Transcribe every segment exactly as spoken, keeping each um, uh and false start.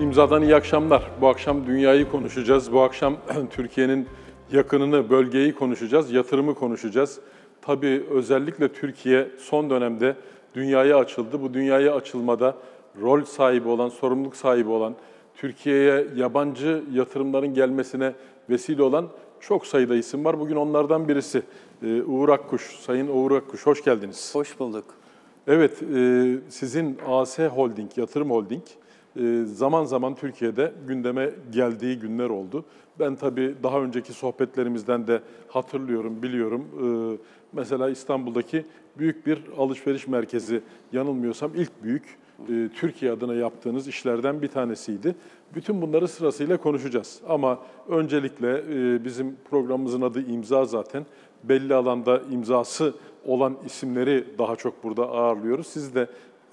İmzadan iyi akşamlar. Bu akşam dünyayı konuşacağız. Bu akşam Türkiye'nin yakınını, bölgeyi konuşacağız, yatırımı konuşacağız. Tabii özellikle Türkiye son dönemde dünyaya açıldı. Bu dünyaya açılmada rol sahibi olan, sorumluluk sahibi olan, Türkiye'ye yabancı yatırımların gelmesine vesile olan çok sayıda isim var. Bugün onlardan birisi Uğur Akkuş. Sayın Uğur Akkuş, hoş geldiniz. Hoş bulduk. Evet, sizin A S Holding, Yatırım Holding zaman zaman Türkiye'de gündeme geldiği günler oldu. Ben tabii daha önceki sohbetlerimizden de hatırlıyorum, biliyorum. Mesela İstanbul'daki büyük bir alışveriş merkezi, yanılmıyorsam ilk büyük Türkiye adına yaptığınız işlerden bir tanesiydi. Bütün bunları sırasıyla konuşacağız. Ama öncelikle bizim programımızın adı İmza zaten. Belli alanda imzası olan isimleri daha çok burada ağırlıyoruz. Siz de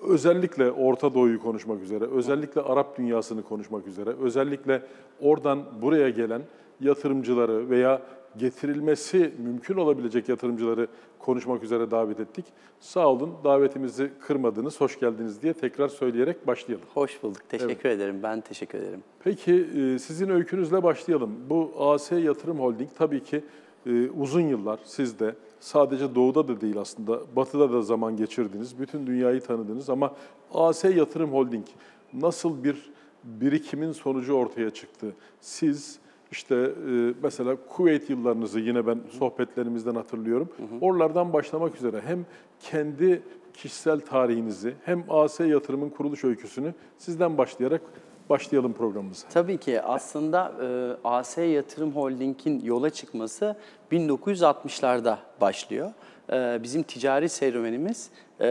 özellikle Orta Doğu'yu konuşmak üzere, özellikle Arap dünyasını konuşmak üzere, özellikle oradan buraya gelen yatırımcıları veya getirilmesi mümkün olabilecek yatırımcıları konuşmak üzere davet ettik. Sağ olun, davetimizi kırmadınız, hoş geldiniz diye tekrar söyleyerek başlayalım. Hoş bulduk, teşekkür evet. ederim. Ben teşekkür ederim. Peki, sizin öykünüzle başlayalım. Bu A S Yatırım Holding tabii ki uzun yıllar sizde, sadece doğuda da değil aslında, batıda da zaman geçirdiniz, bütün dünyayı tanıdınız ama A S Yatırım Holding nasıl bir birikimin sonucu ortaya çıktı? Siz işte mesela Kuveyt yıllarınızı yine ben sohbetlerimizden hatırlıyorum. Hı hı. Oralardan başlamak üzere hem kendi kişisel tarihinizi hem A S Yatırım'ın kuruluş öyküsünü sizden başlayarak başlayalım programımıza. Tabii ki aslında e, A S Yatırım Holding'in yola çıkması bin dokuz yüz altmışlarda başlıyor. E, bizim ticari serüvenimiz e,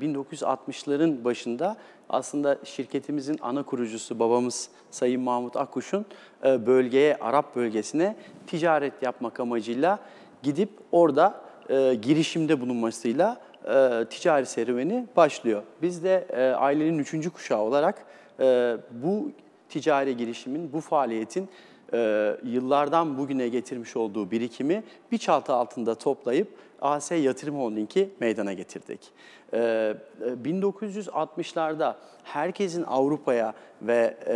bin dokuz yüz altmışların başında aslında şirketimizin ana kurucusu babamız Sayın Mahmut Akkuş'un e, bölgeye, Arap bölgesine ticaret yapmak amacıyla gidip orada e, girişimde bulunmasıyla e, ticari serüveni başlıyor. Biz de e, ailenin üçüncü kuşağı olarak Ee, bu ticari girişimin, bu faaliyetin e, yıllardan bugüne getirmiş olduğu birikimi bir çatı altında toplayıp A S Yatırım Holding'i meydana getirdik. Ee, bin dokuz yüz altmışlarda herkesin Avrupa'ya ve e,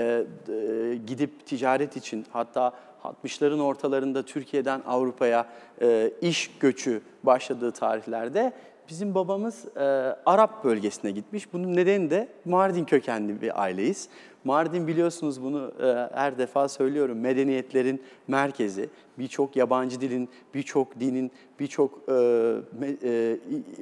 e, gidip ticaret için, hatta altmışların ortalarında Türkiye'den Avrupa'ya e, iş göçü başladığı tarihlerde bizim babamız e, Arap bölgesine gitmiş. Bunun nedeni de Mardin kökenli bir aileyiz. Mardin, biliyorsunuz, bunu e, her defa söylüyorum, medeniyetlerin merkezi. Birçok yabancı dilin, birçok dinin, birçok e, e,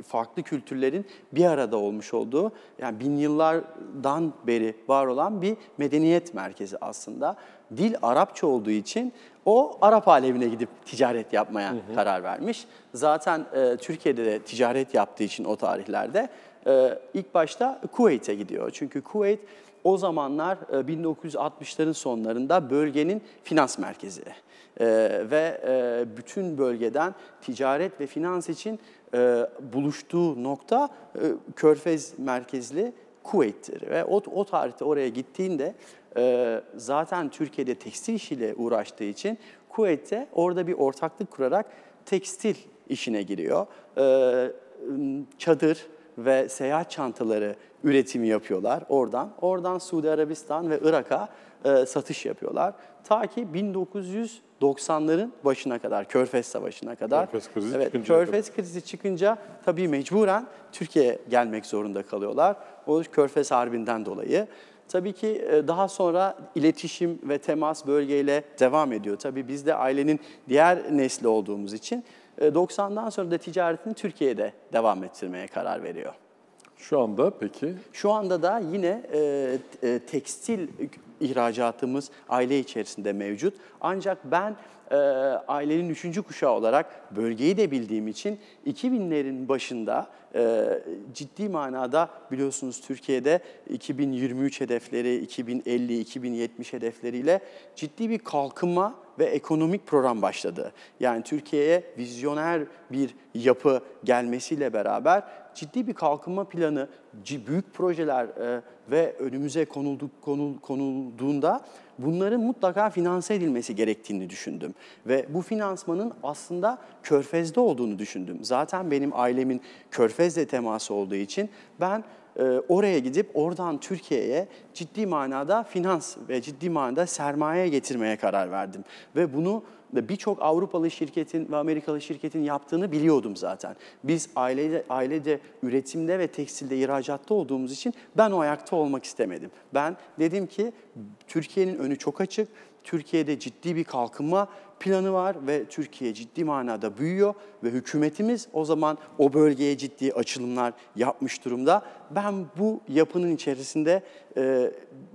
farklı kültürlerin bir arada olmuş olduğu, yani bin yıllardan beri var olan bir medeniyet merkezi aslında. Dil Arapça olduğu için o Arap alemine gidip ticaret yapmaya hı hı. karar vermiş. Zaten e, Türkiye'de de ticaret yaptığı için o tarihlerde e, ilk başta Kuveyt'e gidiyor. Çünkü Kuveyt o zamanlar e, bin dokuz yüz altmışların sonlarında bölgenin finans merkezi e, ve e, bütün bölgeden ticaret ve finans için e, buluştuğu nokta e, Körfez merkezli Kuveyt'tir. Ve o, o tarihte oraya gittiğinde Ee, zaten Türkiye'de tekstil işiyle uğraştığı için Kuveyt'te orada bir ortaklık kurarak tekstil işine giriyor. Ee, çadır ve seyahat çantaları üretimi yapıyorlar oradan. Oradan Suudi Arabistan ve Irak'a e, satış yapıyorlar. Ta ki bin dokuz yüz doksanların başına kadar, Körfez Savaşı'na kadar. Körfez krizi, evet, çıkınca, Körfez krizi çıkınca tabii mecburen Türkiye'ye gelmek zorunda kalıyorlar. O Körfez Harbi'nden dolayı. Tabii ki daha sonra iletişim ve temas bölgeyle devam ediyor. Tabii biz de ailenin diğer nesli olduğumuz için doksandan sonra da ticaretini Türkiye'de devam ettirmeye karar veriyor. Şu anda peki? Şu anda da yine e, e, tekstil ihracatımız aile içerisinde mevcut. Ancak ben e, ailenin üçüncü kuşağı olarak bölgeyi de bildiğim için iki binlerin başında e, ciddi manada, biliyorsunuz, Türkiye'de iki bin yirmi üç hedefleri, iki bin elli, iki bin yetmiş hedefleriyle ciddi bir kalkınma ve ekonomik program başladı. Yani Türkiye'ye vizyoner bir yapı gelmesiyle beraber ciddi bir kalkınma planı, büyük projeler e, ve önümüze konuldu, konul, konulduğunda bunların mutlaka finanse edilmesi gerektiğini düşündüm. Ve bu finansmanın aslında Körfez'de olduğunu düşündüm. Zaten benim ailemin Körfez'le teması olduğu için ben oraya gidip oradan Türkiye'ye ciddi manada finans ve ciddi manada sermaye getirmeye karar verdim. Ve bunu birçok Avrupalı şirketin ve Amerikalı şirketin yaptığını biliyordum zaten. Biz ailede, ailede üretimde ve tekstilde ihracatta olduğumuz için ben o ayakta olmak istemedim. Ben dedim ki Türkiye'nin önü çok açık, Türkiye'de ciddi bir kalkınma planı var ve Türkiye ciddi manada büyüyor ve hükümetimiz o zaman o bölgeye ciddi açılımlar yapmış durumda. Ben bu yapının içerisinde e,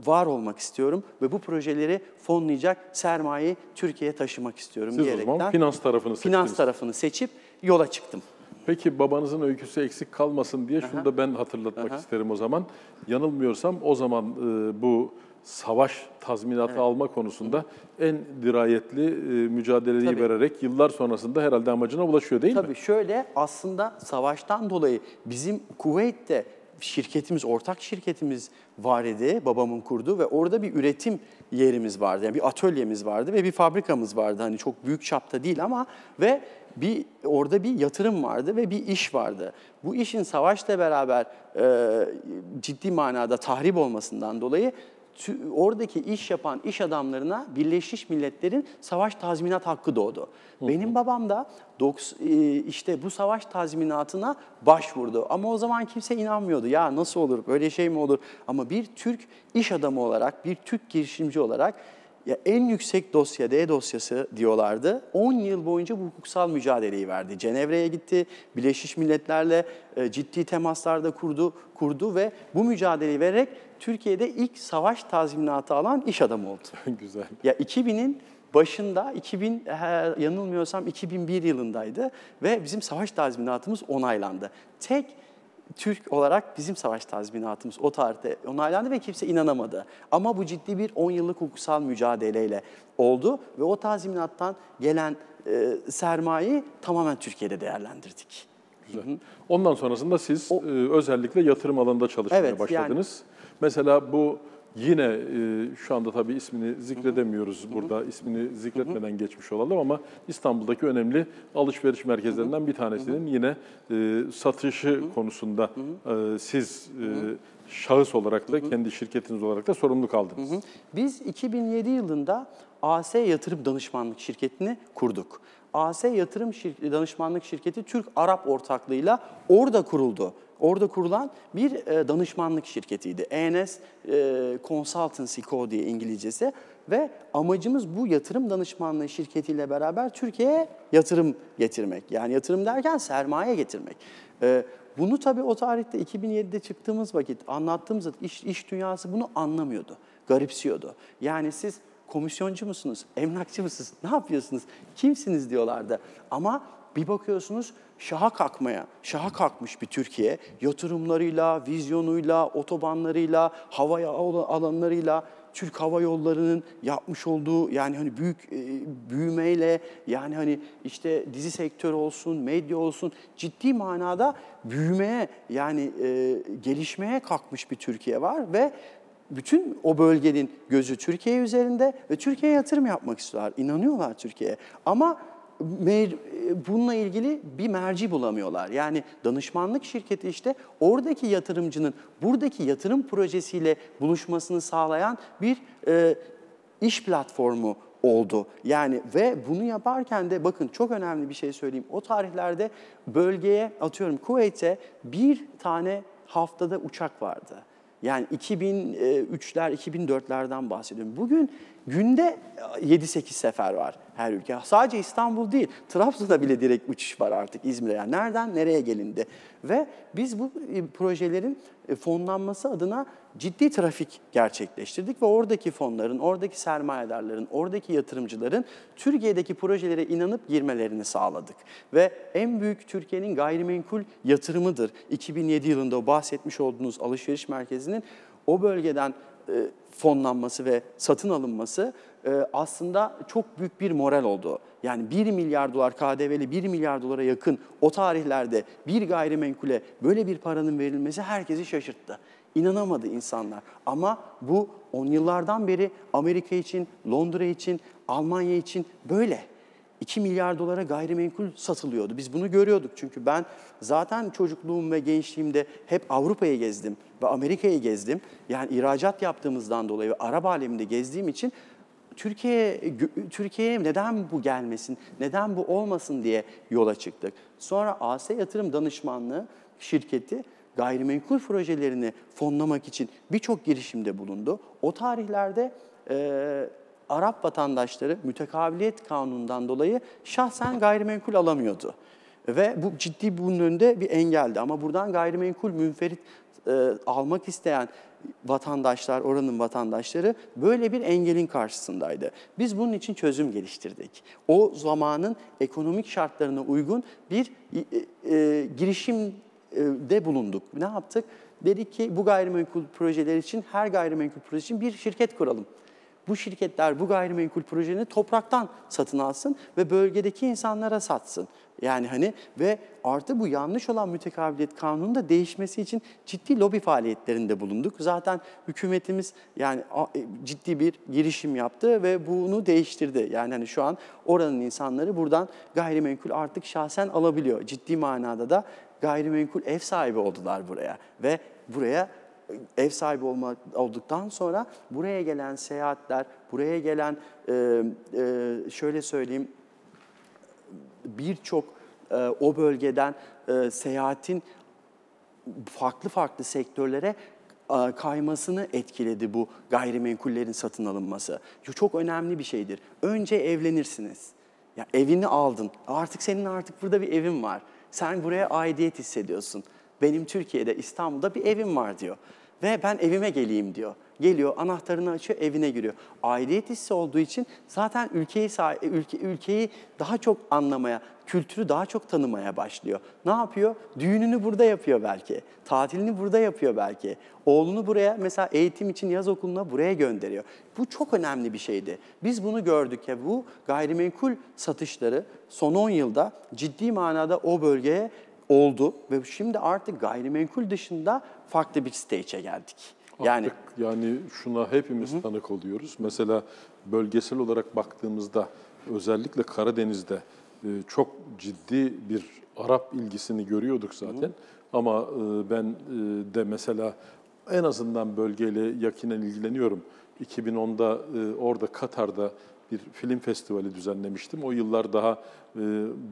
var olmak istiyorum ve bu projeleri fonlayacak sermayeyi Türkiye'ye taşımak istiyorum Siz diyerekten. Siz o zaman finans tarafını seçtiniz. Finans tarafını seçip yola çıktım. Peki babanızın öyküsü eksik kalmasın diye şunu Aha. da ben hatırlatmak Aha. isterim o zaman. Yanılmıyorsam o zaman e, bu... savaş tazminatı evet. alma konusunda en dirayetli e, mücadeleyi Tabii. vererek yıllar sonrasında herhalde amacına ulaşıyor değil Tabii mi? Tabii şöyle aslında savaştan dolayı bizim Kuveyt'te şirketimiz, ortak şirketimiz var idi, babamın kurduğu ve orada bir üretim yerimiz vardı. Yani bir atölyemiz vardı ve bir fabrikamız vardı. Hani çok büyük çapta değil ama ve bir orada bir yatırım vardı ve bir iş vardı. Bu işin savaşla beraber e, ciddi manada tahrip olmasından dolayı oradaki iş yapan iş adamlarına Birleşmiş Milletler'in savaş tazminat hakkı doğdu. Hı hı. Benim babam da işte bu savaş tazminatına başvurdu. Ama o zaman kimse inanmıyordu. Ya nasıl olur, böyle şey mi olur? Ama bir Türk iş adamı olarak, bir Türk girişimci olarak ya en yüksek dosya, D dosyası diyorlardı. on yıl boyunca bu hukuksal mücadeleyi verdi. Cenevre'ye gitti, Birleşmiş Milletler'le ciddi temaslarda kurdu, kurdu ve bu mücadeleyi vererek Türkiye'de ilk savaş tazminatı alan iş adamı oldu. Güzel. Ya iki binin başında, iki bin yanılmıyorsam iki bin bir yılındaydı ve bizim savaş tazminatımız onaylandı. Tek Türk olarak bizim savaş tazminatımız o tarihte onaylandı ve kimse inanamadı. Ama bu ciddi bir on yıllık hukuksal mücadeleyle oldu ve o tazminattan gelen e, sermayeyi tamamen Türkiye'de değerlendirdik. Güzel. Hı-hı. Ondan sonrasında siz o, e, özellikle yatırım alanında çalışmaya evet, başladınız. Yani, mesela bu yine e, şu anda tabii ismini zikredemiyoruz Hı-hı. burada. İsmini zikretmeden Hı-hı. geçmiş olalım ama İstanbul'daki önemli alışveriş merkezlerinden Hı-hı. bir tanesinin Hı-hı. yine e, satışı Hı-hı. konusunda e, siz e, şahıs olarak da Hı-hı. kendi şirketiniz olarak da sorumlu kaldınız. Hı-hı. Biz iki bin yedi yılında A S Yatırım Danışmanlık şirketini kurduk. A S Yatırım Şir- Danışmanlık şirketi Türk-Arap ortaklığıyla orada kuruldu. Orada kurulan bir danışmanlık şirketiydi. E N S Consultancy Co diye İngilizcesi ve amacımız bu yatırım danışmanlığı şirketiyle beraber Türkiye'ye yatırım getirmek. Yani yatırım derken sermaye getirmek. Bunu tabii o tarihte iki bin yedide çıktığımız vakit anlattığımız iş, iş dünyası bunu anlamıyordu, garipsiyordu. Yani siz komisyoncu musunuz, emlakçı mısınız, ne yapıyorsunuz, kimsiniz diyorlardı ama bir bakıyorsunuz şaha kalkmaya, şaha kalkmış bir Türkiye yatırımlarıyla, vizyonuyla, otobanlarıyla, hava alanlarıyla, Türk Hava Yolları'nın yapmış olduğu yani hani büyük e, büyümeyle yani hani işte dizi sektörü olsun, medya olsun ciddi manada büyümeye yani e, gelişmeye kalkmış bir Türkiye var ve bütün o bölgenin gözü Türkiye üzerinde ve Türkiye'ye yatırım yapmak istiyorlar, inanıyorlar Türkiye'ye ama bununla ilgili bir merci bulamıyorlar. Yani danışmanlık şirketi işte oradaki yatırımcının buradaki yatırım projesiyle buluşmasını sağlayan bir e, iş platformu oldu. Yani ve bunu yaparken de bakın çok önemli bir şey söyleyeyim. O tarihlerde bölgeye atıyorum Kuveyt'e bir tane haftada uçak vardı. Yani iki bin üçler, iki bin dörtlerden bahsediyorum. Bugün günde yedi sekiz sefer var her ülke. Sadece İstanbul değil, Trabzon'da bile direkt uçuş var artık İzmir'e. Yani nereden nereye gelindi? Ve biz bu projelerin fonlanması adına ciddi trafik gerçekleştirdik ve oradaki fonların, oradaki sermayedarların, oradaki yatırımcıların Türkiye'deki projelere inanıp girmelerini sağladık. Ve en büyük Türkiye'nin gayrimenkul yatırımıdır. iki bin yedi yılında o bahsetmiş olduğunuz alışveriş merkezinin o bölgeden fonlanması ve satın alınması aslında çok büyük bir moral oldu. Yani bir milyar dolar K D V'li bir milyar dolara yakın o tarihlerde bir gayrimenkule böyle bir paranın verilmesi herkesi şaşırttı. İnanamadı insanlar ama bu on yıllardan beri Amerika için, Londra için, Almanya için böyle. iki milyar dolara gayrimenkul satılıyordu. Biz bunu görüyorduk çünkü ben zaten çocukluğum ve gençliğimde hep Avrupa'ya gezdim ve Amerika'ya gezdim. Yani ihracat yaptığımızdan dolayı ve Arap aleminde gezdiğim için Türkiye Türkiye'ye neden bu gelmesin, neden bu olmasın diye yola çıktık. Sonra A S Yatırım Danışmanlığı şirketi gayrimenkul projelerini fonlamak için birçok girişimde bulundu. O tarihlerde e, Arap vatandaşları mütekabiliyet kanunundan dolayı şahsen gayrimenkul alamıyordu. Ve bu ciddi bunun önünde bir engeldi. Ama buradan gayrimenkul münferit e, almak isteyen vatandaşlar, oranın vatandaşları böyle bir engelin karşısındaydı. Biz bunun için çözüm geliştirdik. O zamanın ekonomik şartlarına uygun bir e, e, girişim de bulunduk. Ne yaptık? Dedik ki bu gayrimenkul projeler için, her gayrimenkul proje için bir şirket kuralım. Bu şirketler bu gayrimenkul projelerini topraktan satın alsın ve bölgedeki insanlara satsın. Yani hani ve artı bu yanlış olan mütekabiliyet kanununun da değişmesi için ciddi lobi faaliyetlerinde bulunduk. Zaten hükümetimiz yani ciddi bir girişim yaptı ve bunu değiştirdi. Yani hani şu an oranın insanları buradan gayrimenkul artık şahsen alabiliyor. Ciddi manada da gayrimenkul ev sahibi oldular buraya ve buraya ev sahibi olma, olduktan sonra buraya gelen seyahatler, buraya gelen e, e, şöyle söyleyeyim birçok e, o bölgeden e, seyahatin farklı farklı sektörlere kaymasını etkiledi bu gayrimenkullerin satın alınması. Çok önemli bir şeydir. Önce evlenirsiniz. Ya evini aldın. Artık senin artık burada bir evin var. Sen buraya aidiyet hissediyorsun. Benim Türkiye'de, İstanbul'da bir evim var diyor. Ve ben evime geleyim diyor. Geliyor, anahtarını açıyor, evine giriyor. Aidiyet hissi olduğu için zaten ülkeyi, ülke, ülkeyi daha çok anlamaya, kültürü daha çok tanımaya başlıyor. Ne yapıyor? Düğününü burada yapıyor belki. Tatilini burada yapıyor belki. Oğlunu buraya mesela eğitim için yaz okuluna buraya gönderiyor. Bu çok önemli bir şeydi. Biz bunu gördük ya bu gayrimenkul satışları son on yılda ciddi manada o bölgeye oldu. Ve şimdi artık gayrimenkul dışında farklı bir stage'e geldik. Yani, Artık yani şuna hepimiz hı. tanık oluyoruz. Mesela bölgesel olarak baktığımızda özellikle Karadeniz'de e, çok ciddi bir Arap ilgisini görüyorduk zaten. Hı. Ama e, ben e, de mesela en azından bölgeyle yakinen ilgileniyorum. iki bin onda e, orada Katar'da bir film festivali düzenlemiştim. O yıllar daha e,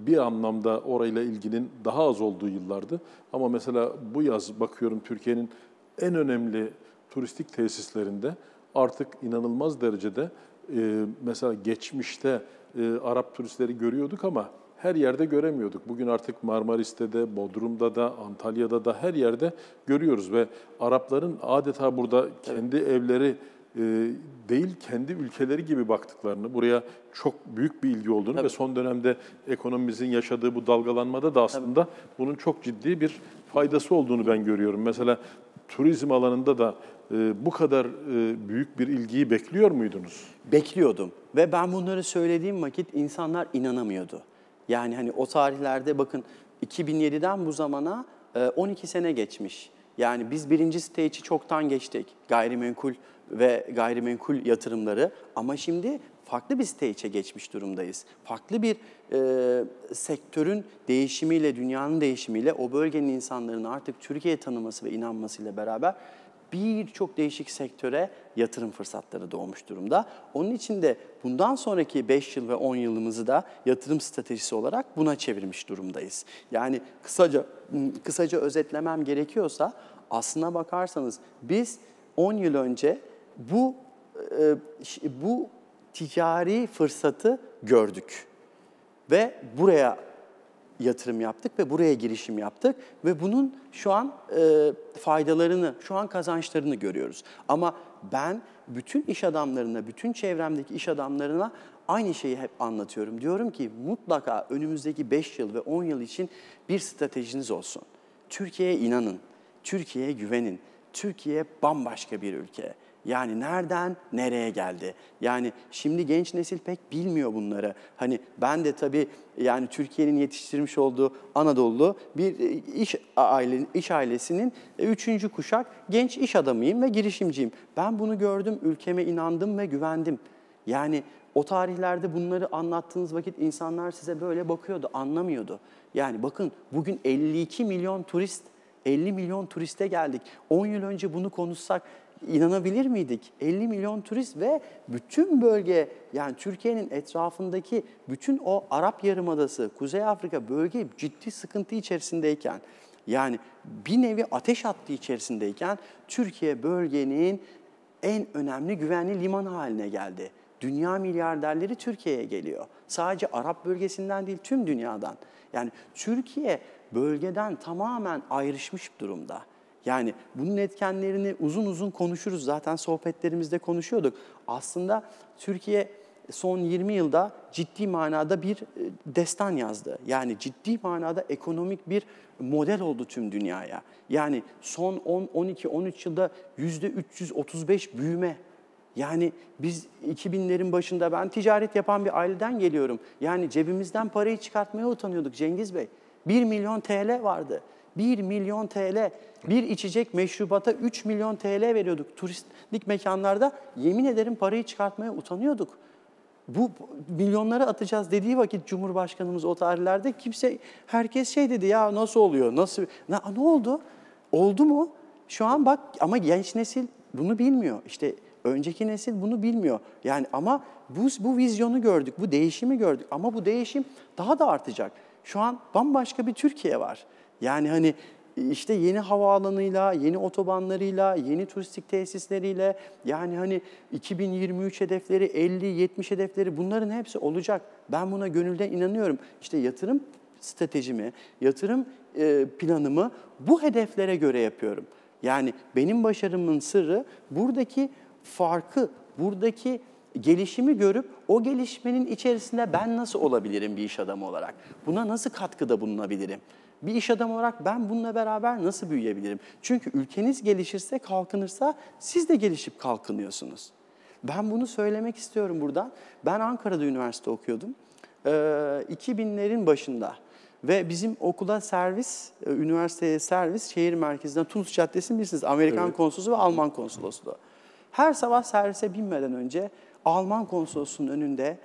bir anlamda orayla ilginin daha az olduğu yıllardı. Ama mesela bu yaz bakıyorum Türkiye'nin en önemli turistik tesislerinde artık inanılmaz derecede e, mesela geçmişte e, Arap turistleri görüyorduk ama her yerde göremiyorduk. Bugün artık Marmaris'te de, Bodrum'da da, Antalya'da da her yerde görüyoruz ve Arapların adeta burada kendi evet. evleri e, değil, kendi ülkeleri gibi baktıklarını, buraya çok büyük bir ilgi olduğunu Tabii. ve son dönemde ekonomimizin yaşadığı bu dalgalanmada da aslında Tabii. bunun çok ciddi bir faydası olduğunu ben görüyorum. Mesela turizm alanında da e, bu kadar e, büyük bir ilgiyi bekliyor muydunuz? Bekliyordum ve ben bunları söylediğim vakit insanlar inanamıyordu. Yani hani o tarihlerde bakın iki bin yediden bu zamana e, on iki sene geçmiş. Yani biz birinci stage'i çoktan geçtik gayrimenkul ve gayrimenkul yatırımları ama şimdi farklı bir stage'e geçmiş durumdayız. Farklı bir e, sektörün değişimiyle, dünyanın değişimiyle o bölgenin insanların artık Türkiye'ye tanıması ve inanmasıyla beraber birçok değişik sektöre yatırım fırsatları doğmuş durumda. Onun için de bundan sonraki beş yıl ve on yılımızı da yatırım stratejisi olarak buna çevirmiş durumdayız. Yani kısaca kısaca özetlemem gerekiyorsa aslına bakarsanız biz on yıl önce bu e, bu ticari fırsatı gördük ve buraya yatırım yaptık ve buraya girişim yaptık ve bunun şu an e, faydalarını, şu an kazançlarını görüyoruz. Ama ben bütün iş adamlarına, bütün çevremdeki iş adamlarına aynı şeyi hep anlatıyorum. Diyorum ki mutlaka önümüzdeki beş yıl ve on yıl için bir stratejiniz olsun. Türkiye'ye inanın, Türkiye'ye güvenin. Türkiye bambaşka bir ülke. Yani nereden nereye geldi? Yani şimdi genç nesil pek bilmiyor bunları. Hani ben de tabii yani Türkiye'nin yetiştirmiş olduğu Anadolu bir iş, aile, iş ailesinin üçüncü kuşak genç iş adamıyım ve girişimciyim. Ben bunu gördüm, ülkeme inandım ve güvendim. Yani O tarihlerde bunları anlattığınız vakit insanlar size böyle bakıyordu, anlamıyordu. Yani bakın bugün elli iki milyon turist, elli milyon turiste geldik. on yıl önce bunu konuşsak inanabilir miydik? elli milyon turist ve bütün bölge, yani Türkiye'nin etrafındaki bütün o Arap Yarımadası, Kuzey Afrika bölge ciddi sıkıntı içerisindeyken, yani bir nevi ateş hattı içerisindeyken Türkiye bölgenin en önemli güvenli limanı haline geldi. Dünya milyarderleri Türkiye'ye geliyor. Sadece Arap bölgesinden değil, tüm dünyadan. Yani Türkiye bölgeden tamamen ayrışmış durumda. Yani bunun etkenlerini uzun uzun konuşuruz. Zaten sohbetlerimizde konuşuyorduk. Aslında Türkiye son yirmi yılda ciddi manada bir destan yazdı. Yani ciddi manada ekonomik bir model oldu tüm dünyaya. Yani son on, on iki, on üç yılda yüzde üç yüz otuz beş büyüme. Yani biz iki binlerin başında, ben ticaret yapan bir aileden geliyorum. Yani cebimizden parayı çıkartmaya utanıyorduk Cengiz Bey. bir milyon T L vardı. bir milyon T L. Bir içecek meşrubata üç milyon T L veriyorduk. Turistik mekanlarda yemin ederim parayı çıkartmaya utanıyorduk. Bu milyonlara atacağız dediği vakit Cumhurbaşkanımız o tarihlerde kimse, herkes şey dedi ya nasıl oluyor, nasıl, ne, ne oldu? Oldu mu? Şu an bak ama genç nesil bunu bilmiyor. İşte önceki nesil bunu bilmiyor. Yani ama bu, bu vizyonu gördük, bu değişimi gördük ama bu değişim daha da artacak. Şu an bambaşka bir Türkiye var. Yani hani işte yeni havaalanıyla, yeni otobanlarıyla, yeni turistik tesisleriyle, yani hani iki bin yirmi üç hedefleri, elli yetmiş hedefleri, bunların hepsi olacak. Ben buna gönülden inanıyorum. İşte yatırım stratejimi, yatırım planımı bu hedeflere göre yapıyorum. Yani benim başarımın sırrı buradaki farkı, buradaki gelişimi görüp o gelişmenin içerisinde ben nasıl olabilirim bir iş adamı olarak? Buna nasıl katkıda bulunabilirim? Bir iş adamı olarak ben bununla beraber nasıl büyüyebilirim? Çünkü ülkeniz gelişirse, kalkınırsa siz de gelişip kalkınıyorsunuz. Ben bunu söylemek istiyorum buradan. Ben Ankara'da üniversite okuyordum. Ee, iki binlerin başında ve bizim okula servis, üniversiteye servis şehir merkezinden Tunus Caddesi'ni bilirsiniz. Amerikan evet. Konsolosu ve Alman konsolosluğu. Her sabah servise binmeden önce Alman konsolosunun önünde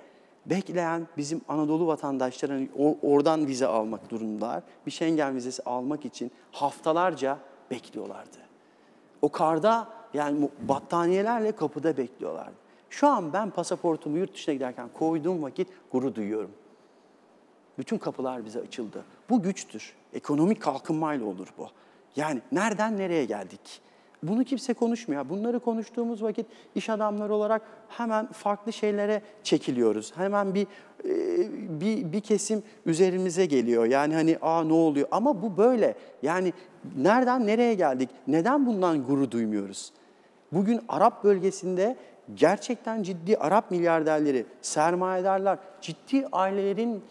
bekleyen bizim Anadolu vatandaşları, oradan vize almak durumdalar. Bir Schengen vizesi almak için haftalarca bekliyorlardı. O karda, yani battaniyelerle kapıda bekliyorlardı. Şu an ben pasaportumu yurt dışına giderken koyduğum vakit gurur duyuyorum. Bütün kapılar bize açıldı. Bu güçtür. Ekonomik kalkınmayla olur bu. Yani nereden nereye geldik? Bunu kimse konuşmuyor. Bunları konuştuğumuz vakit iş adamları olarak hemen farklı şeylere çekiliyoruz. Hemen bir bir, bir kesim üzerimize geliyor. Yani hani aa ne oluyor? Ama bu böyle. Yani nereden nereye geldik? Neden bundan gurur duymuyoruz? Bugün Arap bölgesinde gerçekten ciddi Arap milyarderleri, sermayedarlar, ciddi ailelerin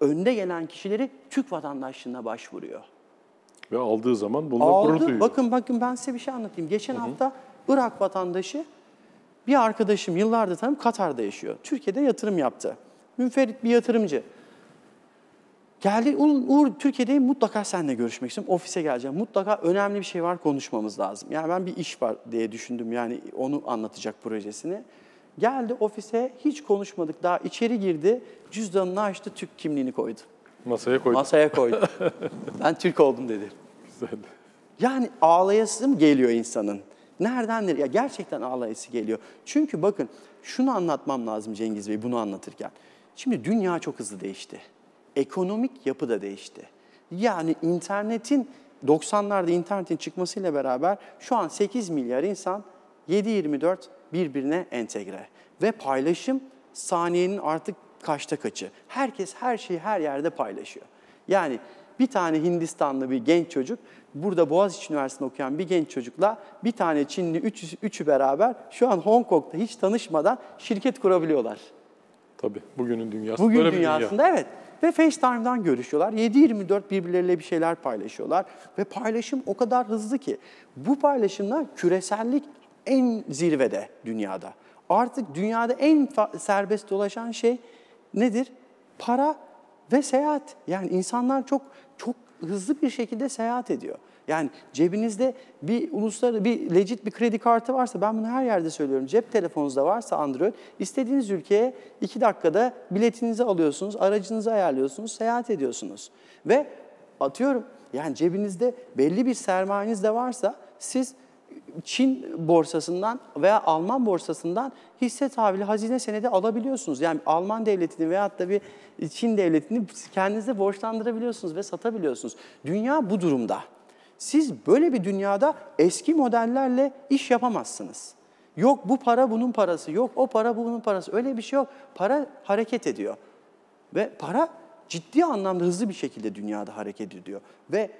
önde gelen kişileri Türk vatandaşlığına başvuruyor. Ve aldığı zaman bunlar Aldı. gurur duyuyor. Bakın bakın ben size bir şey anlatayım. Geçen Hı -hı. hafta Irak vatandaşı, bir arkadaşım yıllardır tanım, Katar'da yaşıyor. Türkiye'de yatırım yaptı. Münferit bir yatırımcı. Geldi, Uğur Türkiye'deyim, mutlaka seninle görüşmek istiyorum. Ofise geleceğim. Mutlaka önemli bir şey var, konuşmamız lazım. Yani ben bir iş var diye düşündüm, yani onu anlatacak projesini. Geldi ofise, hiç konuşmadık daha, içeri girdi, cüzdanını açtı, Türk kimliğini koydu. Masaya koydum. Masaya koydum. Ben Türk oldum dedi. Güzel. Yani ağlayasım geliyor insanın. Nereden nereye? Ya gerçekten ağlayası geliyor. Çünkü bakın şunu anlatmam lazım Cengiz Bey bunu anlatırken. Şimdi dünya çok hızlı değişti. Ekonomik yapı da değişti. Yani internetin doksanlarda internetin çıkmasıyla beraber şu an sekiz milyar insan yedi yirmi dört birbirine entegre. Ve paylaşım saniyenin artık kaçta kaçı. Herkes her şeyi her yerde paylaşıyor. Yani bir tane Hindistanlı bir genç çocuk, burada Boğaziçi Üniversitesi'nde okuyan bir genç çocukla bir tane Çinli üç, üçü beraber şu an Hong Kong'da hiç tanışmadan şirket kurabiliyorlar. Tabii bugünün dünyasında. Bugün böyle dünyasında dünya. Evet. Ve FaceTime'dan görüşüyorlar. yedi yirmi dört birbirleriyle bir şeyler paylaşıyorlar. Ve paylaşım o kadar hızlı ki. Bu paylaşımla küresellik en zirvede dünyada. Artık dünyada en serbest dolaşan şey nedir? Para ve seyahat. Yani insanlar çok çok hızlı bir şekilde seyahat ediyor. Yani cebinizde bir uluslararası bir legit bir kredi kartı varsa, ben bunu her yerde söylüyorum. Cep telefonunuzda varsa Android, istediğiniz ülkeye iki dakikada biletinizi alıyorsunuz, aracınızı ayarlıyorsunuz, seyahat ediyorsunuz. Ve atıyorum yani cebinizde belli bir sermayeniz de varsa siz Çin borsasından veya Alman borsasından hisse tahvili, hazine senedi alabiliyorsunuz. Yani Alman devletini veyahut da bir Çin devletini kendinize borçlandırabiliyorsunuz ve satabiliyorsunuz. Dünya bu durumda. Siz böyle bir dünyada eski modellerle iş yapamazsınız. Yok bu para bunun parası, yok o para bunun parası, öyle bir şey yok. Para hareket ediyor ve para ciddi anlamda hızlı bir şekilde dünyada hareket ediyor ve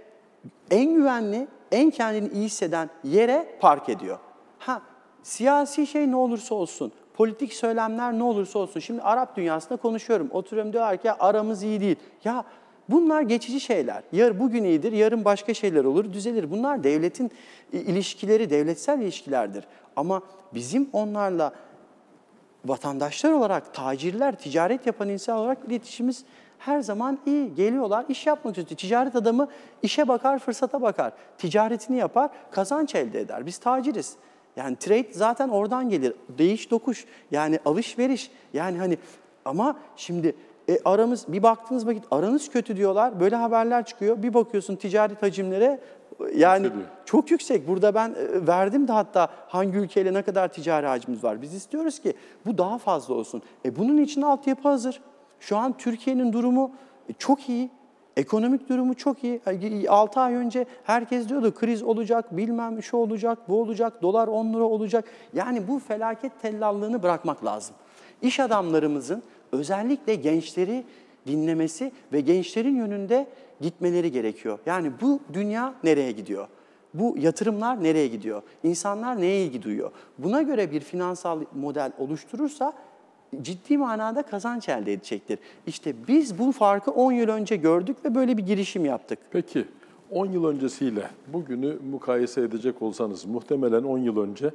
en güvenli, en kendini iyi hisseden yere park ediyor. Ha, siyasi şey ne olursa olsun, politik söylemler ne olursa olsun. Şimdi Arap dünyasında konuşuyorum, oturuyorum diyorlar ki aramız iyi değil. Ya bunlar geçici şeyler. Yar, bugün iyidir, yarın başka şeyler olur, düzelir. Bunlar devletin ilişkileri, devletsel ilişkilerdir. Ama bizim onlarla vatandaşlar olarak, tacirler, ticaret yapan insan olarak iletişimimiz her zaman iyi. Geliyorlar, iş yapmak için. Ticaret adamı işe bakar, fırsata bakar. Ticaretini yapar, kazanç elde eder. Biz taciriz. Yani trade zaten oradan gelir. Değiş dokuş, yani alışveriş. Yani hani ama şimdi e, aramız, bir baktığınız vakit aranız kötü diyorlar. Böyle haberler çıkıyor. Bir bakıyorsun ticaret hacimlere yani yükseliyor. Çok yüksek. Burada ben e, verdim de hatta hangi ülkeyle ne kadar ticari hacmimiz var. Biz istiyoruz ki bu daha fazla olsun. E, bunun için altyapı hazır. Şu an Türkiye'nin durumu çok iyi, ekonomik durumu çok iyi. altı ay önce herkes diyordu kriz olacak, bilmem şu olacak, bu olacak, dolar on lira olacak. Yani bu felaket tellallığını bırakmak lazım. İş adamlarımızın özellikle gençleri dinlemesi ve gençlerin yönünde gitmeleri gerekiyor. Yani bu dünya nereye gidiyor? Bu yatırımlar nereye gidiyor? İnsanlar neye ilgi duyuyor? Buna göre bir finansal model oluşturursa ciddi manada kazanç elde edecektir. İşte biz bu farkı on yıl önce gördük ve böyle bir girişim yaptık. Peki on yıl öncesiyle bugünü mukayese edecek olsanız muhtemelen on yıl önce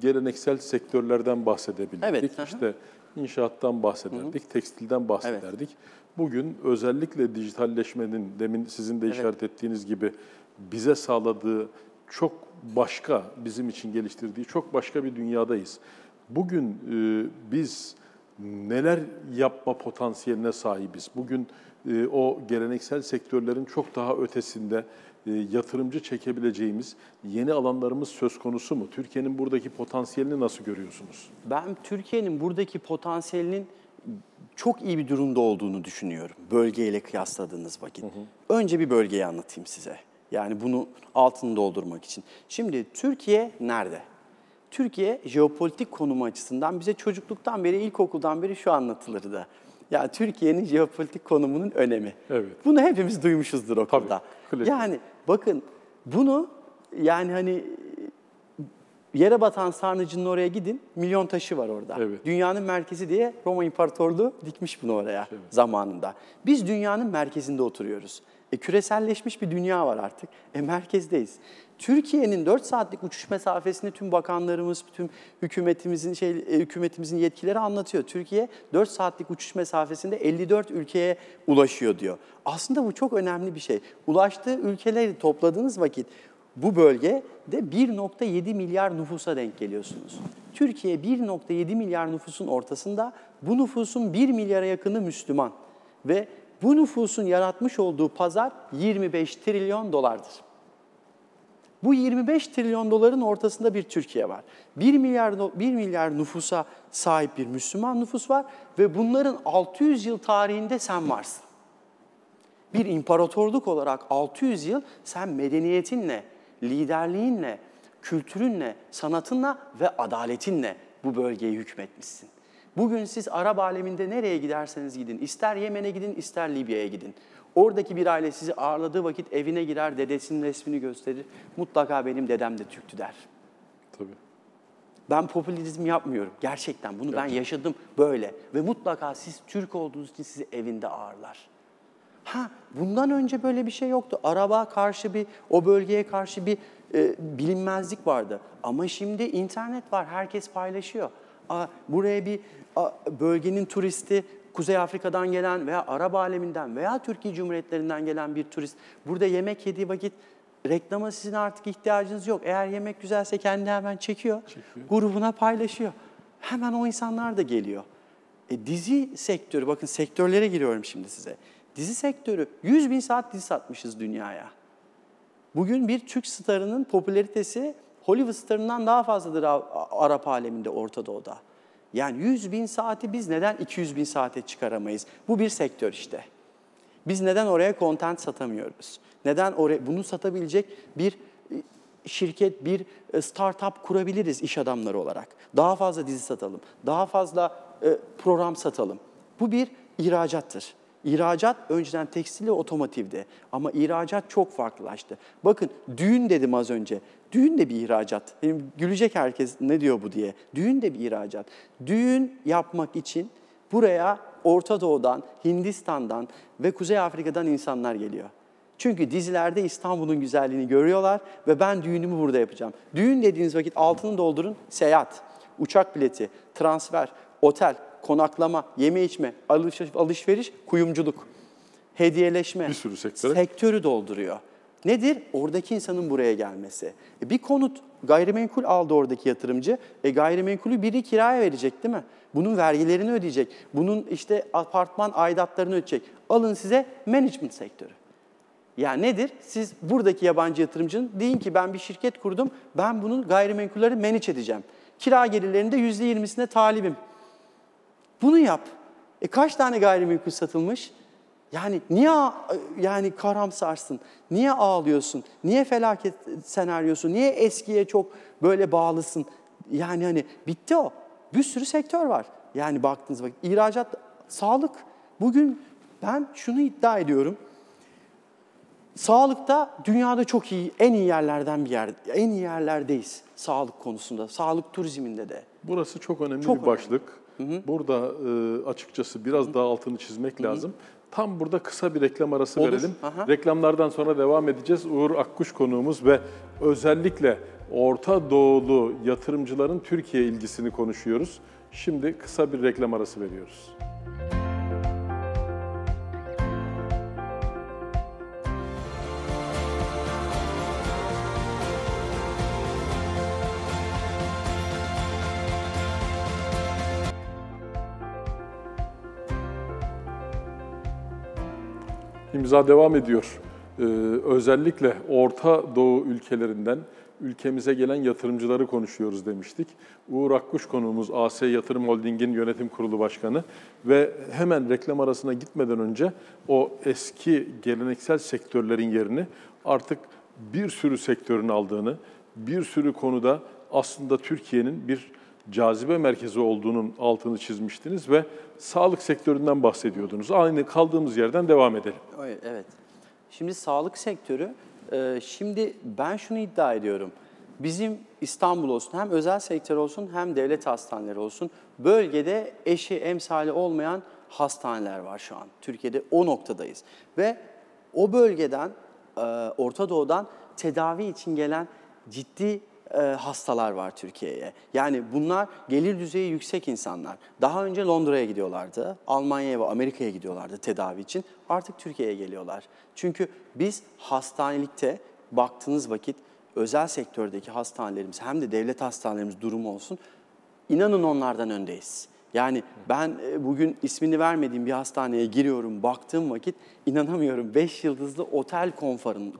geleneksel sektörlerden bahsedebilirdik. Evet. İşte inşaattan bahsederdik, hı hı. tekstilden bahsederdik. Evet. Bugün özellikle dijitalleşmenin demin sizin de işaret evet. ettiğiniz gibi bize sağladığı çok başka, bizim için geliştirdiği çok başka bir dünyadayız. Bugün e, biz neler yapma potansiyeline sahibiz? Bugün e, o geleneksel sektörlerin çok daha ötesinde e, yatırımcı çekebileceğimiz yeni alanlarımız söz konusu mu? Türkiye'nin buradaki potansiyelini nasıl görüyorsunuz? Ben Türkiye'nin buradaki potansiyelinin çok iyi bir durumda olduğunu düşünüyorum. Bölgeyle kıyasladığınız vakit. Hı hı. Önce bir bölgeyi anlatayım size. Yani bunu altını doldurmak için. Şimdi Türkiye nerede? Türkiye jeopolitik konumu açısından bize çocukluktan beri, ilkokuldan beri şu anlatılırdı. Ya Türkiye'nin jeopolitik konumunun önemi. Evet. Bunu hepimiz duymuşuzdur okulda. Tabii, yani bakın bunu yani hani yere batan sarnıcının oraya gidin, milyon taşı var orada. Evet. Dünyanın merkezi diye Roma İmparatorluğu dikmiş bunu oraya evet. zamanında. Biz dünyanın merkezinde oturuyoruz. E, küreselleşmiş bir dünya var artık. E, merkezdeyiz. Türkiye'nin dört saatlik uçuş mesafesini tüm bakanlarımız, tüm hükümetimizin şey hükümetimizin yetkileri anlatıyor. Türkiye dört saatlik uçuş mesafesinde elli dört ülkeye ulaşıyor diyor. Aslında bu çok önemli bir şey. Ulaştığı ülkeleri topladığınız vakit bu bölgede bir nokta yedi milyar nüfusa denk geliyorsunuz. Türkiye bir nokta yedi milyar nüfusun ortasında, bu nüfusun bir milyara yakını Müslüman ve bu nüfusun yaratmış olduğu pazar yirmi beş trilyon dolardır. Bu yirmi beş trilyon doların ortasında bir Türkiye var. bir milyar, bir milyar nüfusa sahip bir Müslüman nüfus var ve bunların altı yüz yıl tarihinde sen varsın. Bir imparatorluk olarak altı yüz yıl sen medeniyetinle, liderliğinle, kültürünle, sanatınla ve adaletinle bu bölgeye hükmetmişsin. Bugün siz Arap aleminde nereye giderseniz gidin, ister Yemen'e gidin, ister Libya'ya gidin. Oradaki bir aile sizi ağırladığı vakit evine girer, dedesinin resmini gösterir. Mutlaka benim dedem de Türktü der. Tabii. Ben popülizm yapmıyorum. Gerçekten bunu Gerçekten. ben yaşadım böyle. Ve mutlaka siz Türk olduğunuz için sizi evinde ağırlar. Ha, bundan önce böyle bir şey yoktu. Araba karşı bir, o bölgeye karşı bir e, bilinmezlik vardı. Ama şimdi internet var, herkes paylaşıyor. A, buraya bir a, bölgenin turisti, Kuzey Afrika'dan gelen veya Arap aleminden veya Türkiye Cumhuriyetlerinden gelen bir turist burada yemek yediği vakit Reklama sizin artık ihtiyacınız yok. Eğer yemek güzelse kendini hemen çekiyor, çekiyor, grubuna paylaşıyor. Hemen o insanlar da geliyor. E, dizi sektörü, bakın sektörlere giriyorum şimdi size. Dizi sektörü, yüz bin saat dizi satmışız dünyaya. Bugün bir Türk starının popülaritesi Hollywood starından daha fazladır Arap aleminde, Orta Doğu'da. Yani yüz bin saati biz neden iki yüz bin saate çıkaramayız? Bu bir sektör işte. Biz neden oraya content satamıyoruz? Neden oraya bunu satabilecek bir şirket, bir startup kurabiliriz iş adamları olarak? Daha fazla dizi satalım, daha fazla program satalım. Bu bir ihracattır. İhracat önceden tekstil ve otomotivdi ama ihracat çok farklılaştı. Bakın düğün dedim az önce. Düğün de bir ihracat. Yani gülecek herkes ne diyor bu diye. Düğün de bir ihracat. Düğün yapmak için buraya Orta Doğu'dan, Hindistan'dan ve Kuzey Afrika'dan insanlar geliyor. Çünkü dizilerde İstanbul'un güzelliğini görüyorlar ve ben düğünümü burada yapacağım. Düğün dediğiniz vakit altını doldurun, seyahat, uçak bileti, transfer, otel, konaklama, yeme içme, alış alışveriş, kuyumculuk, hediyeleşme, bir sürü sektörü. sektörü dolduruyor. Nedir? Oradaki insanın buraya gelmesi. E bir konut, gayrimenkul aldı oradaki yatırımcı. E gayrimenkulü biri kiraya verecek değil mi? Bunun vergilerini ödeyecek. Bunun işte apartman aidatlarını ödeyecek. Alın size management sektörü. Ya yani nedir? Siz buradaki yabancı yatırımcının deyin ki ben bir şirket kurdum, ben bunun gayrimenkulleri manage edeceğim. Kira gelirlerinde yüzde yirmisine talibim. Bunu yap. E kaç tane gayrimenkul satılmış? Yani niye yani karamsarsın? Niye ağlıyorsun? Niye felaket senaryosu? Niye eskiye çok böyle bağlısın? Yani hani bitti o. Bir sürü sektör var. Yani baktığınız vakit ihracat, sağlık. Bugün ben şunu iddia ediyorum. Sağlıkta dünyada çok iyi, en iyi yerlerden bir yer, en iyi yerlerdeyiz sağlık konusunda, sağlık turizminde de. Burası çok önemli çok bir önemli. başlık. Hı hı. Burada e, açıkçası biraz hı hı. daha altını çizmek hı hı. lazım. Tam burada kısa bir reklam arası Olur. verelim. Aha. Reklamlardan sonra devam edeceğiz. Uğur Akkuş konuğumuz ve özellikle Orta Doğulu yatırımcıların Türkiye ilgisini konuşuyoruz. Şimdi kısa bir reklam arası veriyoruz. İmza devam ediyor. Ee, özellikle Orta Doğu ülkelerinden ülkemize gelen yatırımcıları konuşuyoruz demiştik. Uğur Akkuş konuğumuz, A S Yatırım Holding'in yönetim kurulu başkanı ve hemen reklam arasına gitmeden önce o eski geleneksel sektörlerin yerini artık bir sürü sektörün aldığını, bir sürü konuda aslında Türkiye'nin bir cazibe merkezi olduğunun altını çizmiştiniz ve sağlık sektöründen bahsediyordunuz. Aynı kaldığımız yerden devam edelim. Evet. Şimdi sağlık sektörü, şimdi ben şunu iddia ediyorum. Bizim İstanbul olsun, hem özel sektör olsun hem devlet hastaneleri olsun, bölgede eşi emsali olmayan hastaneler var şu an. Türkiye'de o noktadayız. Ve o bölgeden, Orta Doğu'dan tedavi için gelen ciddi hastalar var Türkiye'ye. Yani bunlar gelir düzeyi yüksek insanlar. Daha önce Londra'ya gidiyorlardı, Almanya'ya ve Amerika'ya gidiyorlardı tedavi için. Artık Türkiye'ye geliyorlar. Çünkü biz hastanelikte baktığınız vakit özel sektördeki hastanelerimiz hem de devlet hastanelerimiz durumu olsun, inanın onlardan öndeyiz. Yani ben bugün ismini vermediğim bir hastaneye giriyorum, baktığım vakit inanamıyorum. Beş yıldızlı otel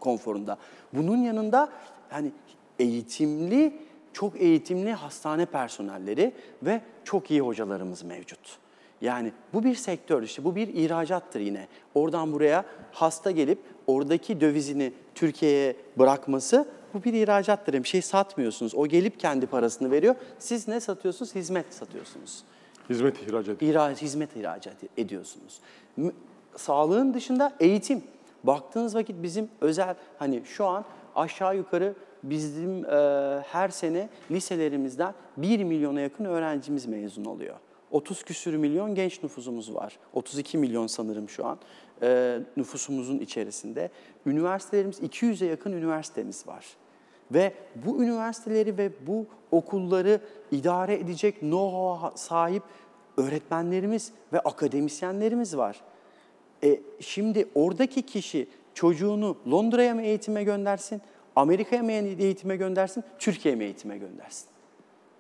konforunda. Bunun yanında yani eğitimli, çok eğitimli hastane personelleri ve çok iyi hocalarımız mevcut. Yani bu bir sektör işte, bu bir ihracattır yine. Oradan buraya hasta gelip oradaki dövizini Türkiye'ye bırakması bu bir ihracattır. Bir şey satmıyorsunuz. O gelip kendi parasını veriyor. Siz ne satıyorsunuz? Hizmet satıyorsunuz. Hizmet ihraç ediyorsunuz. Hizmet ihraç ediyorsunuz. Sağlığın dışında eğitim. Baktığınız vakit bizim özel, hani şu an aşağı yukarı bizim e, her sene liselerimizden bir milyona yakın öğrencimiz mezun oluyor. otuz küsür milyon genç nüfusumuz var. otuz iki milyon sanırım şu an e, nüfusumuzun içerisinde. Üniversitelerimiz, iki yüze yakın üniversitemiz var. Ve bu üniversiteleri ve bu okulları idare edecek know-how'a sahip öğretmenlerimiz ve akademisyenlerimiz var. E, şimdi oradaki kişi çocuğunu Londra'ya mı eğitime göndersin, Amerika'ya mı eğitime göndersin, Türkiye'ye mi eğitime göndersin?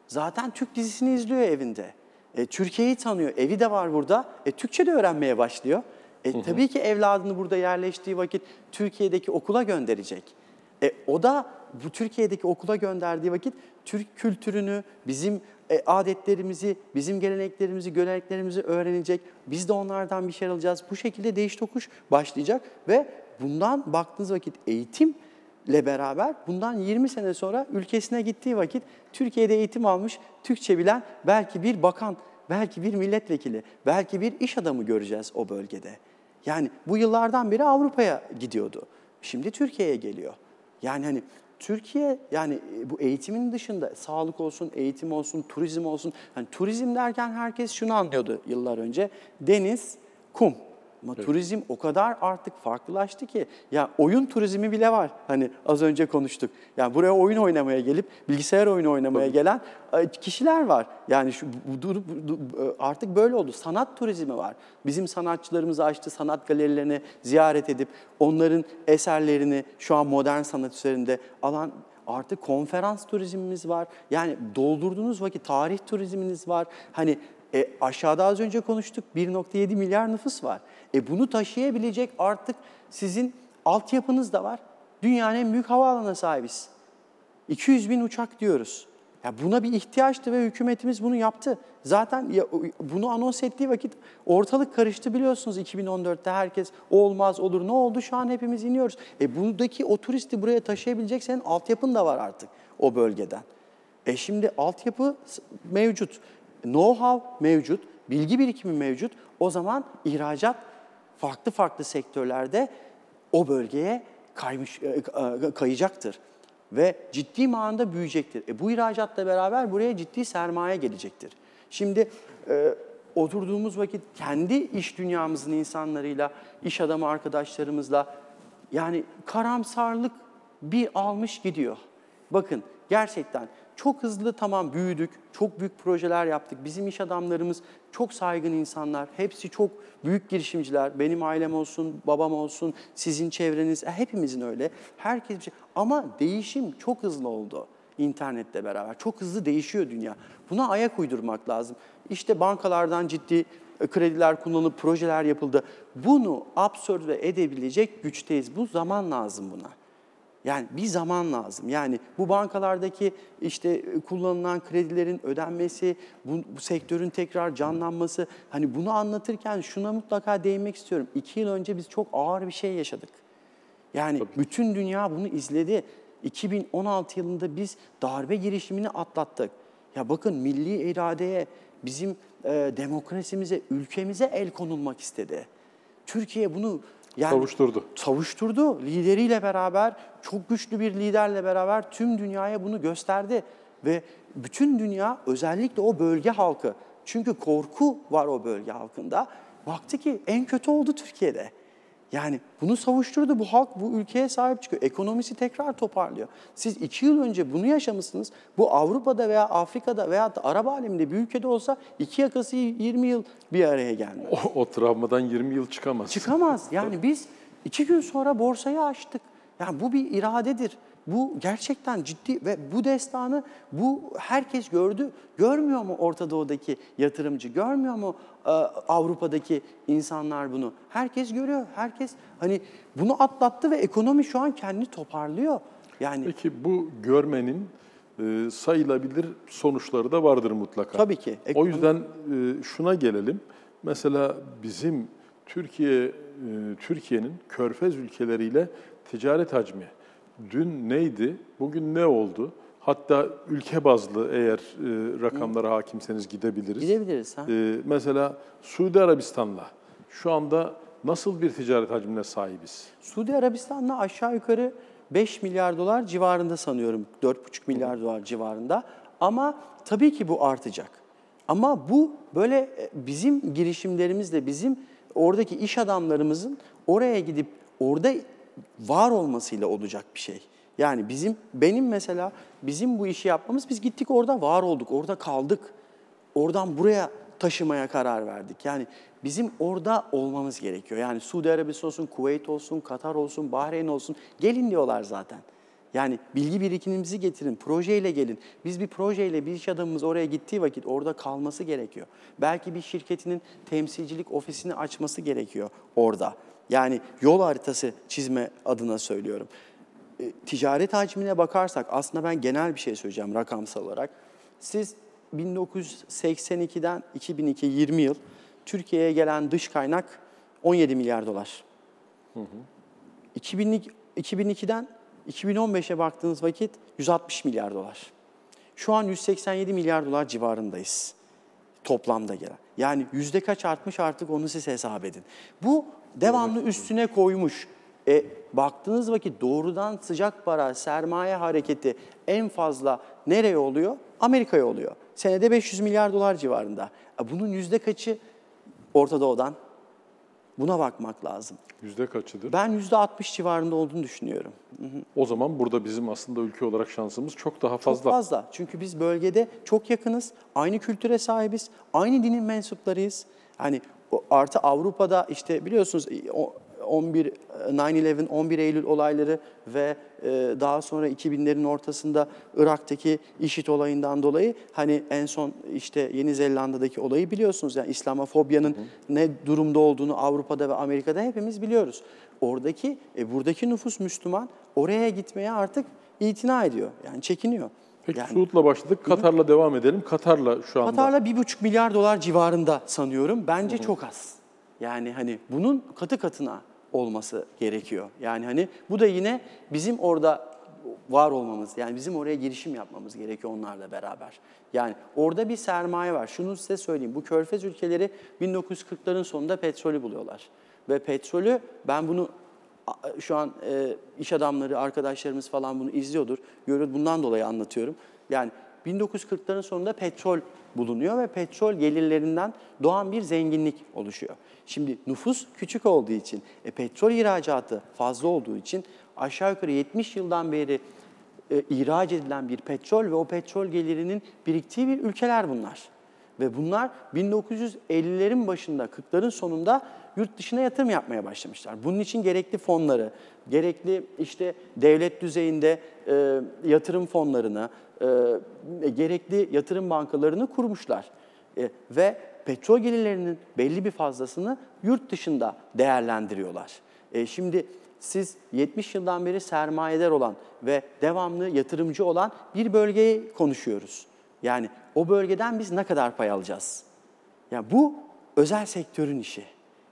Zaten Türk dizisini izliyor evinde. E, Türkiye'yi tanıyor, evi de var burada. E, Türkçe de öğrenmeye başlıyor. E, hı hı. Tabii ki evladını burada yerleştiği vakit Türkiye'deki okula gönderecek. E, o da bu Türkiye'deki okula gönderdiği vakit Türk kültürünü, bizim e, adetlerimizi, bizim geleneklerimizi, göreneklerimizi öğrenecek. Biz de onlardan bir şey alacağız. Bu şekilde değiş tokuş başlayacak ve bundan baktığınız vakit eğitimle beraber bundan yirmi sene sonra ülkesine gittiği vakit Türkiye'de eğitim almış, Türkçe bilen belki bir bakan, belki bir milletvekili, belki bir iş adamı göreceğiz o bölgede. Yani bu yıllardan beri Avrupa'ya gidiyordu. Şimdi Türkiye'ye geliyor. Yani hani Türkiye, yani bu eğitimin dışında sağlık olsun, eğitim olsun, turizm olsun. Yani turizm derken herkes şunu anlıyordu yıllar önce. Deniz, kum. Ama evet, turizm o kadar artık farklılaştı ki ya oyun turizmi bile var. Hani az önce konuştuk. Yani buraya oyun oynamaya gelip bilgisayar oyunu oynamaya gelen kişiler var. Yani şu artık böyle oldu. Sanat turizmi var. Bizim sanatçılarımız açtı sanat galerilerini ziyaret edip onların eserlerini şu an modern sanat üzerinde alan artık konferans turizmimiz var. Yani doldurduğunuz vakit tarih turizminiz var. Hani E, aşağıda az önce konuştuk bir nokta yedi milyar nüfus var. E, bunu taşıyabilecek artık sizin altyapınız da var. Dünyanın en büyük havaalanına sahibiz. iki yüz bin uçak diyoruz. Ya buna bir ihtiyaçtı ve hükümetimiz bunu yaptı. Zaten ya, bunu anons ettiği vakit ortalık karıştı biliyorsunuz iki bin on dörtte herkes o olmaz olur ne oldu şu an hepimiz iniyoruz. E, buradaki o turisti buraya taşıyabilecek senin altyapın da var artık o bölgeden. E şimdi altyapı mevcut. Know-how mevcut, bilgi birikimi mevcut. O zaman ihracat farklı farklı sektörlerde o bölgeye kaymış, kayacaktır. Ve ciddi manada büyüyecektir. E bu ihracatla beraber buraya ciddi sermaye gelecektir. Şimdi e, oturduğumuz vakit kendi iş dünyamızın insanlarıyla, iş adamı arkadaşlarımızla yani karamsarlık bir almış gidiyor. Bakın gerçekten... Çok hızlı tamam büyüdük, çok büyük projeler yaptık. Bizim iş adamlarımız çok saygın insanlar, hepsi çok büyük girişimciler. Benim ailem olsun, babam olsun, sizin çevreniz, hepimizin öyle. Herkes bir şey. Ama değişim çok hızlı oldu internetle beraber. Çok hızlı değişiyor dünya. Buna ayak uydurmak lazım. İşte bankalardan ciddi krediler kullanılıp projeler yapıldı. Bunu absorbe edebilecek güçteyiz. Bu zaman lazım buna. Yani bir zaman lazım. Yani bu bankalardaki işte kullanılan kredilerin ödenmesi, bu, bu sektörün tekrar canlanması. Hani bunu anlatırken şuna mutlaka değinmek istiyorum. İki yıl önce biz çok ağır bir şey yaşadık. Yani tabii, bütün dünya bunu izledi. iki bin on altı yılında biz darbe girişimini atlattık. Ya bakın milli iradeye, bizim e, demokrasimize, ülkemize el konulmak istedi. Türkiye bunu... Yani, savuşturdu. Savuşturdu. Lideriyle beraber, çok güçlü bir liderle beraber tüm dünyaya bunu gösterdi. Ve bütün dünya, özellikle o bölge halkı, çünkü korku var o bölge halkında, baktı ki en kötü oldu Türkiye'de. Yani bunu savuşturdu. Bu halk bu ülkeye sahip çıkıyor. Ekonomisi tekrar toparlıyor. Siz iki yıl önce bunu yaşamışsınız. Bu Avrupa'da veya Afrika'da veya da Arap aleminde bir ülkede olsa iki yakası yirmi yıl bir araya gelmez. O, o travmadan yirmi yıl çıkamaz. Çıkamaz. Yani biz iki gün sonra borsayı açtık. Yani bu bir iradedir. Bu gerçekten ciddi ve bu destanı bu herkes gördü. Görmüyor mu Orta Doğu'daki yatırımcı? Görmüyor mu e, Avrupa'daki insanlar bunu? Herkes görüyor. Herkes hani bunu atlattı ve ekonomi şu an kendini toparlıyor. Yani peki bu görmenin e, sayılabilir sonuçları da vardır mutlaka. Tabii ki. Ekonomi... O yüzden e, şuna gelelim. Mesela bizim Türkiye e, Türkiye'nin Körfez ülkeleriyle ticaret hacmi dün neydi, bugün ne oldu? Hatta ülke bazlı eğer e, rakamlara hakimseniz gidebiliriz. Gidebiliriz. Ha? E, mesela Suudi Arabistan'la şu anda nasıl bir ticaret hacmine sahibiz? Suudi Arabistan'la aşağı yukarı beş milyar dolar civarında sanıyorum, dört buçuk milyar Hı. dolar civarında. Ama tabii ki bu artacak. Ama bu böyle bizim girişimlerimizle, bizim oradaki iş adamlarımızın oraya gidip orada var olmasıyla olacak bir şey. Yani bizim, benim mesela bizim bu işi yapmamız, biz gittik orada var olduk, orada kaldık. Oradan buraya taşımaya karar verdik. Yani bizim orada olmamız gerekiyor. Yani Suudi Arabistan olsun, Kuveyt olsun, Katar olsun, Bahreyn olsun, gelin diyorlar zaten. Yani bilgi birikimimizi getirin, projeyle gelin. Biz bir projeyle bir iş adamımız oraya gittiği vakit orada kalması gerekiyor. Belki bir şirketinin temsilcilik ofisini açması gerekiyor orada. Yani yol haritası çizme adına söylüyorum. E, ticaret hacmine bakarsak aslında ben genel bir şey söyleyeceğim rakamsal olarak. Siz bin dokuz yüz seksen iki'den iki bin iki, yirmi yıl Türkiye'ye gelen dış kaynak on yedi milyar dolar. Hı hı. iki bin iki'den iki bin on beş'e baktığınız vakit yüz altmış milyar dolar. Şu an yüz seksen yedi milyar dolar civarındayız toplamda gelen. Yani yüzde kaç artmış artık onu siz hesap edin. Bu devamlı üstüne koymuş. E, baktığınız vakit doğrudan sıcak para, sermaye hareketi en fazla nereye oluyor? Amerika'ya oluyor. Senede beş yüz milyar dolar civarında. Bunun yüzde kaçı Orta Doğu'dan? Buna bakmak lazım. Yüzde kaçıdır? Ben yüzde altmış civarında olduğunu düşünüyorum. Hı hı. O zaman burada bizim aslında ülke olarak şansımız çok daha fazla. Çok fazla. Çünkü biz bölgede çok yakınız, aynı kültüre sahibiz, aynı dinin mensuplarıyız. Hani artı Avrupa'da işte biliyorsunuz on bir, nine eleven, on bir Eylül olayları ve daha sonra iki binlerin ortasında Irak'taki IŞİD olayından dolayı hani en son işte Yeni Zelanda'daki olayı biliyorsunuz. Yani İslamofobyanın hı hı. ne durumda olduğunu Avrupa'da ve Amerika'da hepimiz biliyoruz. Oradaki, e, buradaki nüfus Müslüman oraya gitmeye artık itina ediyor. Yani çekiniyor. Peki yani, Suud'la başladık. Katar'la hı. devam edelim. Katar'la şu anda. Katar'la bir buçuk milyar dolar civarında sanıyorum. Bence hı hı. çok az. Yani hani bunun katı katına olması gerekiyor. Yani hani bu da yine bizim orada var olmamız, yani bizim oraya girişim yapmamız gerekiyor onlarla beraber. Yani orada bir sermaye var. Şunu size söyleyeyim, bu körfez ülkeleri bin dokuz yüz kırk'ların sonunda petrolü buluyorlar. Ve petrolü, ben bunu şu an e, iş adamları, arkadaşlarımız falan bunu izliyordur, görüyor, bundan dolayı anlatıyorum. Yani bin dokuz yüz kırk'ların sonunda petrol bulunuyor ve petrol gelirlerinden doğan bir zenginlik oluşuyor. Şimdi nüfus küçük olduğu için, e, petrol ihracatı fazla olduğu için aşağı yukarı yetmiş yıldan beri e, ihraç edilen bir petrol ve o petrol gelirinin biriktiği bir ülkeler bunlar. Ve bunlar bin dokuz yüz elli'lerin başında, kırk'ların sonunda yurt dışına yatırım yapmaya başlamışlar. Bunun için gerekli fonları, gerekli işte devlet düzeyinde e, yatırım fonlarını, e, gerekli yatırım bankalarını kurmuşlar. E, ve petrol gelirlerinin belli bir fazlasını yurt dışında değerlendiriyorlar. E, şimdi siz yetmiş yıldan beri sermayedar olan ve devamlı yatırımcı olan bir bölgeyi konuşuyoruz. Yani o bölgeden biz ne kadar pay alacağız? Yani bu özel sektörün işi.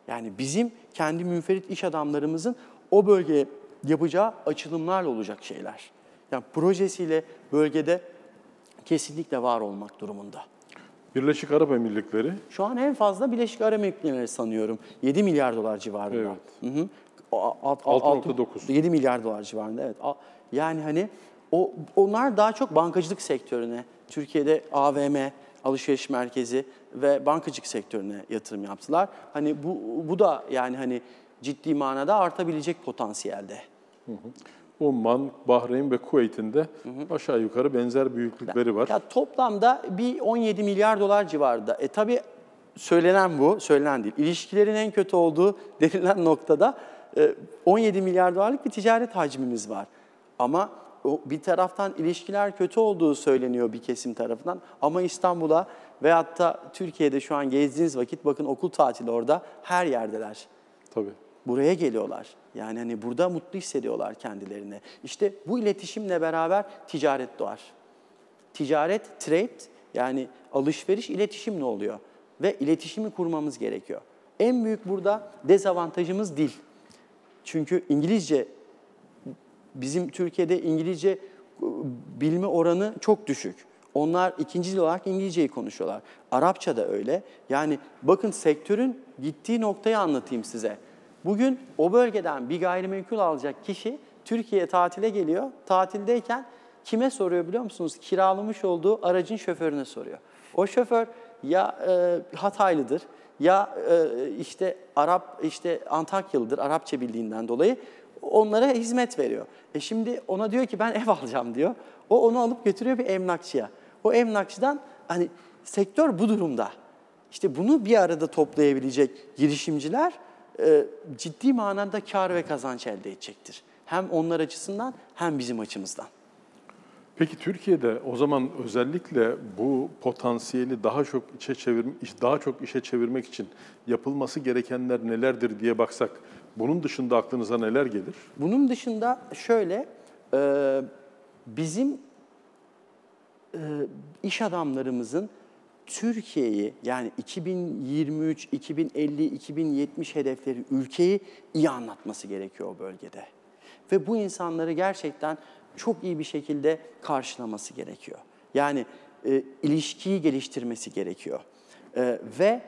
Yani bizim kendi münferit iş adamlarımızın o bölgeye yapacağı açılımlarla olacak şeyler. Yani projesiyle bölgede kesinlikle var olmak durumunda. Birleşik Arap Emirlikleri? Şu an en fazla Birleşik Arap Emirlikleri sanıyorum. yedi milyar dolar civarında. Evet. Hı hı. altı nokta dokuz. yedi milyar dolar civarında, evet. Yani hani o, onlar daha çok bankacılık sektörüne, Türkiye'de A V M, alışveriş merkezi ve bankacılık sektörüne yatırım yaptılar. Hani bu, bu da yani hani ciddi manada artabilecek potansiyelde. Hı hı. Umman, Bahreyn ve Kuveyt'in de hı hı. aşağı yukarı benzer büyüklükleri var. Ya, toplamda bir on yedi milyar dolar civarında. E tabii söylenen bu, söylenen değil. İlişkilerin en kötü olduğu denilen noktada on yedi milyar dolarlık bir ticaret hacmimiz var. Ama bir taraftan ilişkiler kötü olduğu söyleniyor bir kesim tarafından. Ama İstanbul'a veyahut da Türkiye'de şu an gezdiğiniz vakit bakın okul tatili orada her yerdeler. Tabii. Buraya geliyorlar. Yani hani burada mutlu hissediyorlar kendilerini. İşte bu iletişimle beraber ticaret doğar. Ticaret, trade yani alışveriş, iletişim ne oluyor? Ve iletişimi kurmamız gerekiyor. En büyük burada dezavantajımız dil. Çünkü İngilizce, bizim Türkiye'de İngilizce bilme oranı çok düşük. Onlar ikinci dil olarak İngilizceyi konuşuyorlar. Arapça da öyle. Yani bakın sektörün gittiği noktayı anlatayım size. Bugün o bölgeden bir gayrimenkul alacak kişi Türkiye'ye tatile geliyor. Tatildeyken kime soruyor biliyor musunuz? Kiralamış olduğu aracın şoförüne soruyor. O şoför ya e, Hataylıdır ya e, işte Arap işte Antakyalıdır, Arapça bildiğinden dolayı. Onlara hizmet veriyor. E şimdi ona diyor ki ben ev alacağım diyor. O onu alıp götürüyor bir emlakçıya. O emlakçıdan hani sektör bu durumda. İşte bunu bir arada toplayabilecek girişimciler e, ciddi manada kar ve kazanç elde edecektir. Hem onlar açısından hem bizim açımızdan. Peki Türkiye'de o zaman özellikle bu potansiyeli daha çok işe çevir, daha çok işe çevirmek için yapılması gerekenler nelerdir diye baksak, bunun dışında aklınıza neler gelir? Bunun dışında şöyle, bizim iş adamlarımızın Türkiye'yi, yani iki bin yirmi üç, iki bin elli, iki bin yetmiş hedefleri, ülkeyi iyi anlatması gerekiyor o bölgede. Ve bu insanları gerçekten çok iyi bir şekilde karşılaması gerekiyor. Yani e, ilişkiyi geliştirmesi gerekiyor. E, ve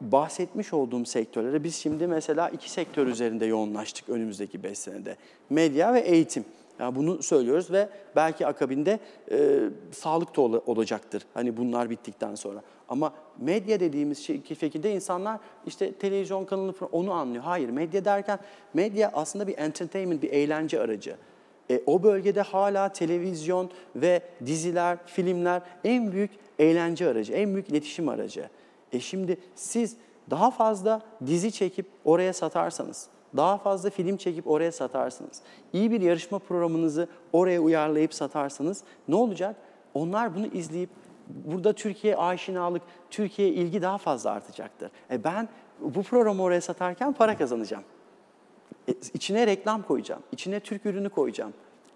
bahsetmiş olduğum sektörlere, biz şimdi mesela iki sektör üzerinde yoğunlaştık önümüzdeki beş senede. Medya ve eğitim. Yani bunu söylüyoruz ve belki akabinde e, sağlık da ol olacaktır. Hani bunlar bittikten sonra. Ama medya dediğimiz şekilde insanlar işte televizyon kanalını onu anlıyor. Hayır, medya derken medya aslında bir entertainment, bir eğlence aracı. E, o bölgede hala televizyon ve diziler, filmler en büyük eğlence aracı, en büyük iletişim aracı. E şimdi siz daha fazla dizi çekip oraya satarsanız, daha fazla film çekip oraya satarsanız, iyi bir yarışma programınızı oraya uyarlayıp satarsanız ne olacak? Onlar bunu izleyip burada Türkiye aşinalık, Türkiye'ye ilgi daha fazla artacaktır. E ben bu programı oraya satarken para kazanacağım. E, içine reklam koyacağım, içine Türk ürünü koyacağım,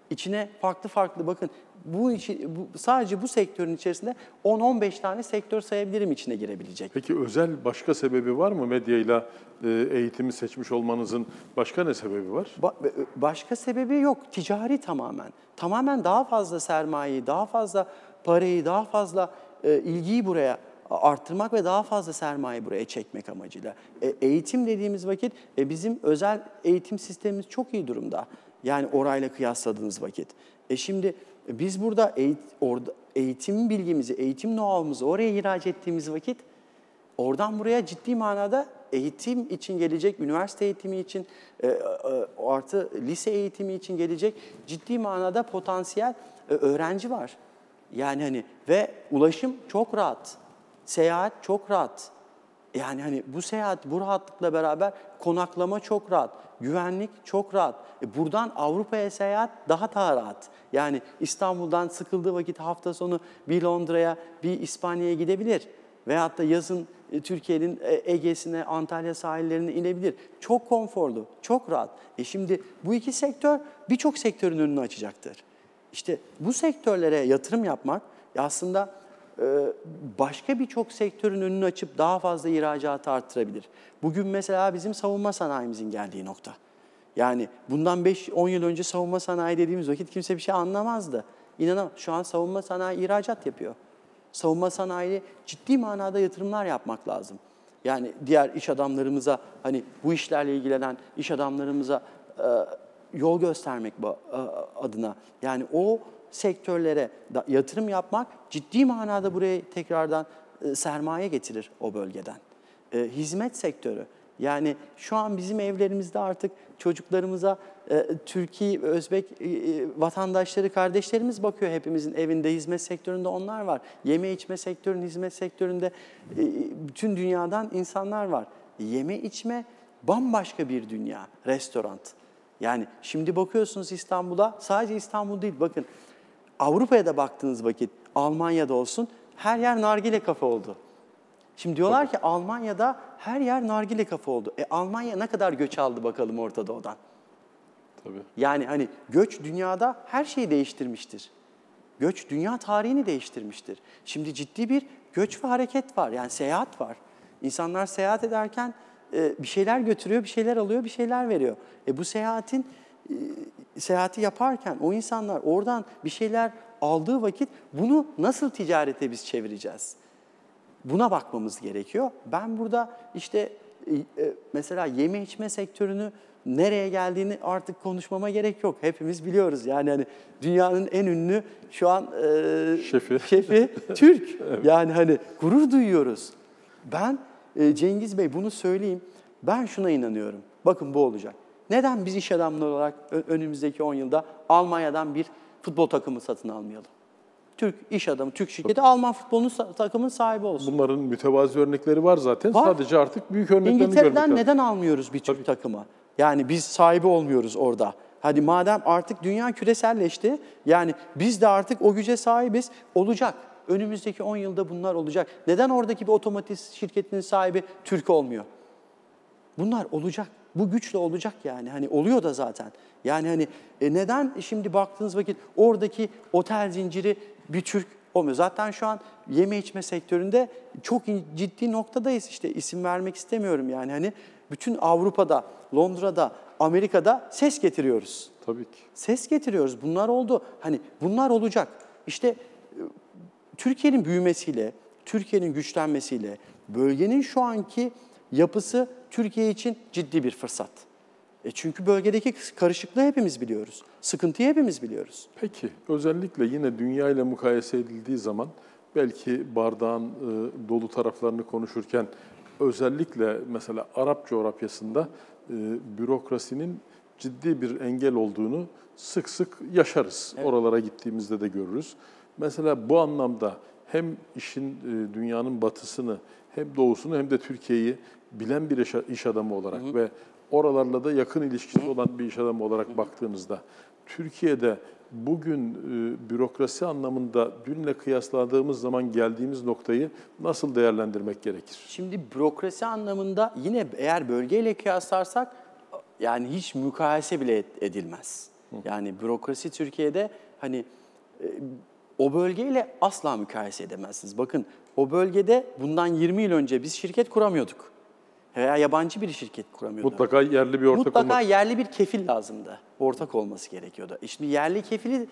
içine farklı farklı, bakın bu, içi, bu sadece bu sektörün içerisinde on on beş tane sektör sayabilirim içine girebilecek. Peki özel başka sebebi var mı medyayla e, eğitimi seçmiş olmanızın? Başka ne sebebi var? Ba başka sebebi yok, ticari tamamen. Tamamen daha fazla sermayeyi, daha fazla parayı, daha fazla e, ilgiyi buraya arttırmak ve daha fazla sermaye buraya çekmek amacıyla. E, eğitim dediğimiz vakit e, bizim özel eğitim sistemimiz çok iyi durumda. Yani orayla kıyasladığınız vakit. E şimdi e, biz burada eğit orada eğitim bilgimizi, eğitim know-how'ımızı oraya ihraç ettiğimiz vakit oradan buraya ciddi manada eğitim için gelecek, üniversite eğitimi için e, e, artı lise eğitimi için gelecek ciddi manada potansiyel e, öğrenci var. Yani hani ve ulaşım çok rahat. Seyahat çok rahat. Yani hani bu seyahat, bu rahatlıkla beraber konaklama çok rahat, güvenlik çok rahat. E buradan Avrupa'ya seyahat daha daha rahat. Yani İstanbul'dan sıkıldığı vakit hafta sonu bir Londra'ya, bir İspanya'ya gidebilir. Veyahut da yazın Türkiye'nin Ege'sine, Antalya sahillerine inebilir. Çok konforlu, çok rahat. E şimdi bu iki sektör birçok sektörün önünü açacaktır. İşte bu sektörlere yatırım yapmak aslında başka birçok sektörün önünü açıp daha fazla ihracatı arttırabilir. Bugün mesela bizim savunma sanayimizin geldiği nokta. Yani bundan beş on yıl önce savunma sanayi dediğimiz vakit kimse bir şey anlamazdı. İnanamam. Şu an savunma sanayi ihracat yapıyor. Savunma sanayiye ciddi manada yatırımlar yapmak lazım. Yani diğer iş adamlarımıza, hani bu işlerle ilgilenen iş adamlarımıza yol göstermek adına. Yani o sektörlere yatırım yapmak ciddi manada buraya tekrardan sermaye getirir o bölgeden. Hizmet sektörü, yani şu an bizim evlerimizde artık çocuklarımıza Türkiye, Özbek vatandaşları, kardeşlerimiz bakıyor, hepimizin evinde hizmet sektöründe onlar var. Yeme içme sektörünün hizmet sektöründe bütün dünyadan insanlar var. Yeme içme bambaşka bir dünya, restoran. Yani şimdi bakıyorsunuz İstanbul'a, sadece İstanbul değil, bakın Avrupa'ya da baktığınız vakit, Almanya'da olsun, her yer nargile kafe oldu. Şimdi diyorlar ki Almanya'da her yer nargile kafe oldu. E Almanya ne kadar göç aldı bakalım Orta Doğu'dan. Tabii. Yani hani göç dünyada her şeyi değiştirmiştir. Göç dünya tarihini değiştirmiştir. Şimdi ciddi bir göç ve hareket var, yani seyahat var. İnsanlar seyahat ederken bir şeyler götürüyor, bir şeyler alıyor, bir şeyler veriyor. E bu seyahatin, seyahati yaparken o insanlar oradan bir şeyler aldığı vakit bunu nasıl ticarete biz çevireceğiz? Buna bakmamız gerekiyor. Ben burada işte mesela yeme içme sektörünü nereye geldiğini artık konuşmama gerek yok. Hepimiz biliyoruz. Yani hani dünyanın en ünlü şu an e, şefi. şefi Türk. Evet. Yani hani gurur duyuyoruz. Ben Cengiz Bey, bunu söyleyeyim, ben şuna inanıyorum. Bakın bu olacak. Neden biz iş adamları olarak önümüzdeki on yılda Almanya'dan bir futbol takımı satın almayalım? Türk iş adamı, Türk şirketi Tabii. Alman futbolunun takımının sahibi olsun. Bunların mütevazı örnekleri var zaten. Var. Sadece artık büyük örneklerini görmek lazım. İngiltere'den neden almıyoruz bir Türk Tabii. takımı? Yani biz sahibi olmuyoruz orada. Hadi madem artık dünya küreselleşti, yani biz de artık o güce sahibiz, olacak. Önümüzdeki on yılda bunlar olacak. Neden oradaki bir otomotiv şirketinin sahibi Türk olmuyor? Bunlar olacak. Bu güçle olacak yani. Hani oluyor da zaten. Yani hani e neden şimdi baktığınız vakit oradaki otel zinciri bir Türk olmuyor? Zaten şu an yeme içme sektöründe çok ciddi noktadayız işte. İsim vermek istemiyorum yani hani. Bütün Avrupa'da, Londra'da, Amerika'da ses getiriyoruz. Tabii ki. Ses getiriyoruz. Bunlar oldu. Hani bunlar olacak. İşte Türkiye'nin büyümesiyle, Türkiye'nin güçlenmesiyle, bölgenin şu anki yapısı Türkiye için ciddi bir fırsat. E çünkü bölgedeki karışıklığı hepimiz biliyoruz. Sıkıntıyı hepimiz biliyoruz. Peki, özellikle yine dünya ile mukayese edildiği zaman belki bardağın e, dolu taraflarını konuşurken özellikle mesela Arap coğrafyasında e, bürokrasinin ciddi bir engel olduğunu sık sık yaşarız. Evet. Oralara gittiğimizde de görürüz. Mesela bu anlamda hem işin dünyanın batısını, hem doğusunu hem de Türkiye'yi bilen bir iş adamı olarak, hı hı, ve oralarla da yakın ilişkisi olan bir iş adamı olarak, hı hı, baktığınızda Türkiye'de bugün e, bürokrasi anlamında dünle kıyasladığımız zaman geldiğimiz noktayı nasıl değerlendirmek gerekir? Şimdi bürokrasi anlamında yine eğer bölgeyle kıyaslarsak yani hiç mukayese bile edilmez. Hı. Yani bürokrasi Türkiye'de hani e, o bölgeyle asla mukayese edemezsiniz. Bakın o bölgede bundan yirmi yıl önce biz şirket kuramıyorduk. Veya yabancı bir şirket kuramıyorduk. Mutlaka yerli bir ortak Mutlaka olmak. yerli bir kefil lazımdı. Ortak olması gerekiyordu. Şimdi yerli kefili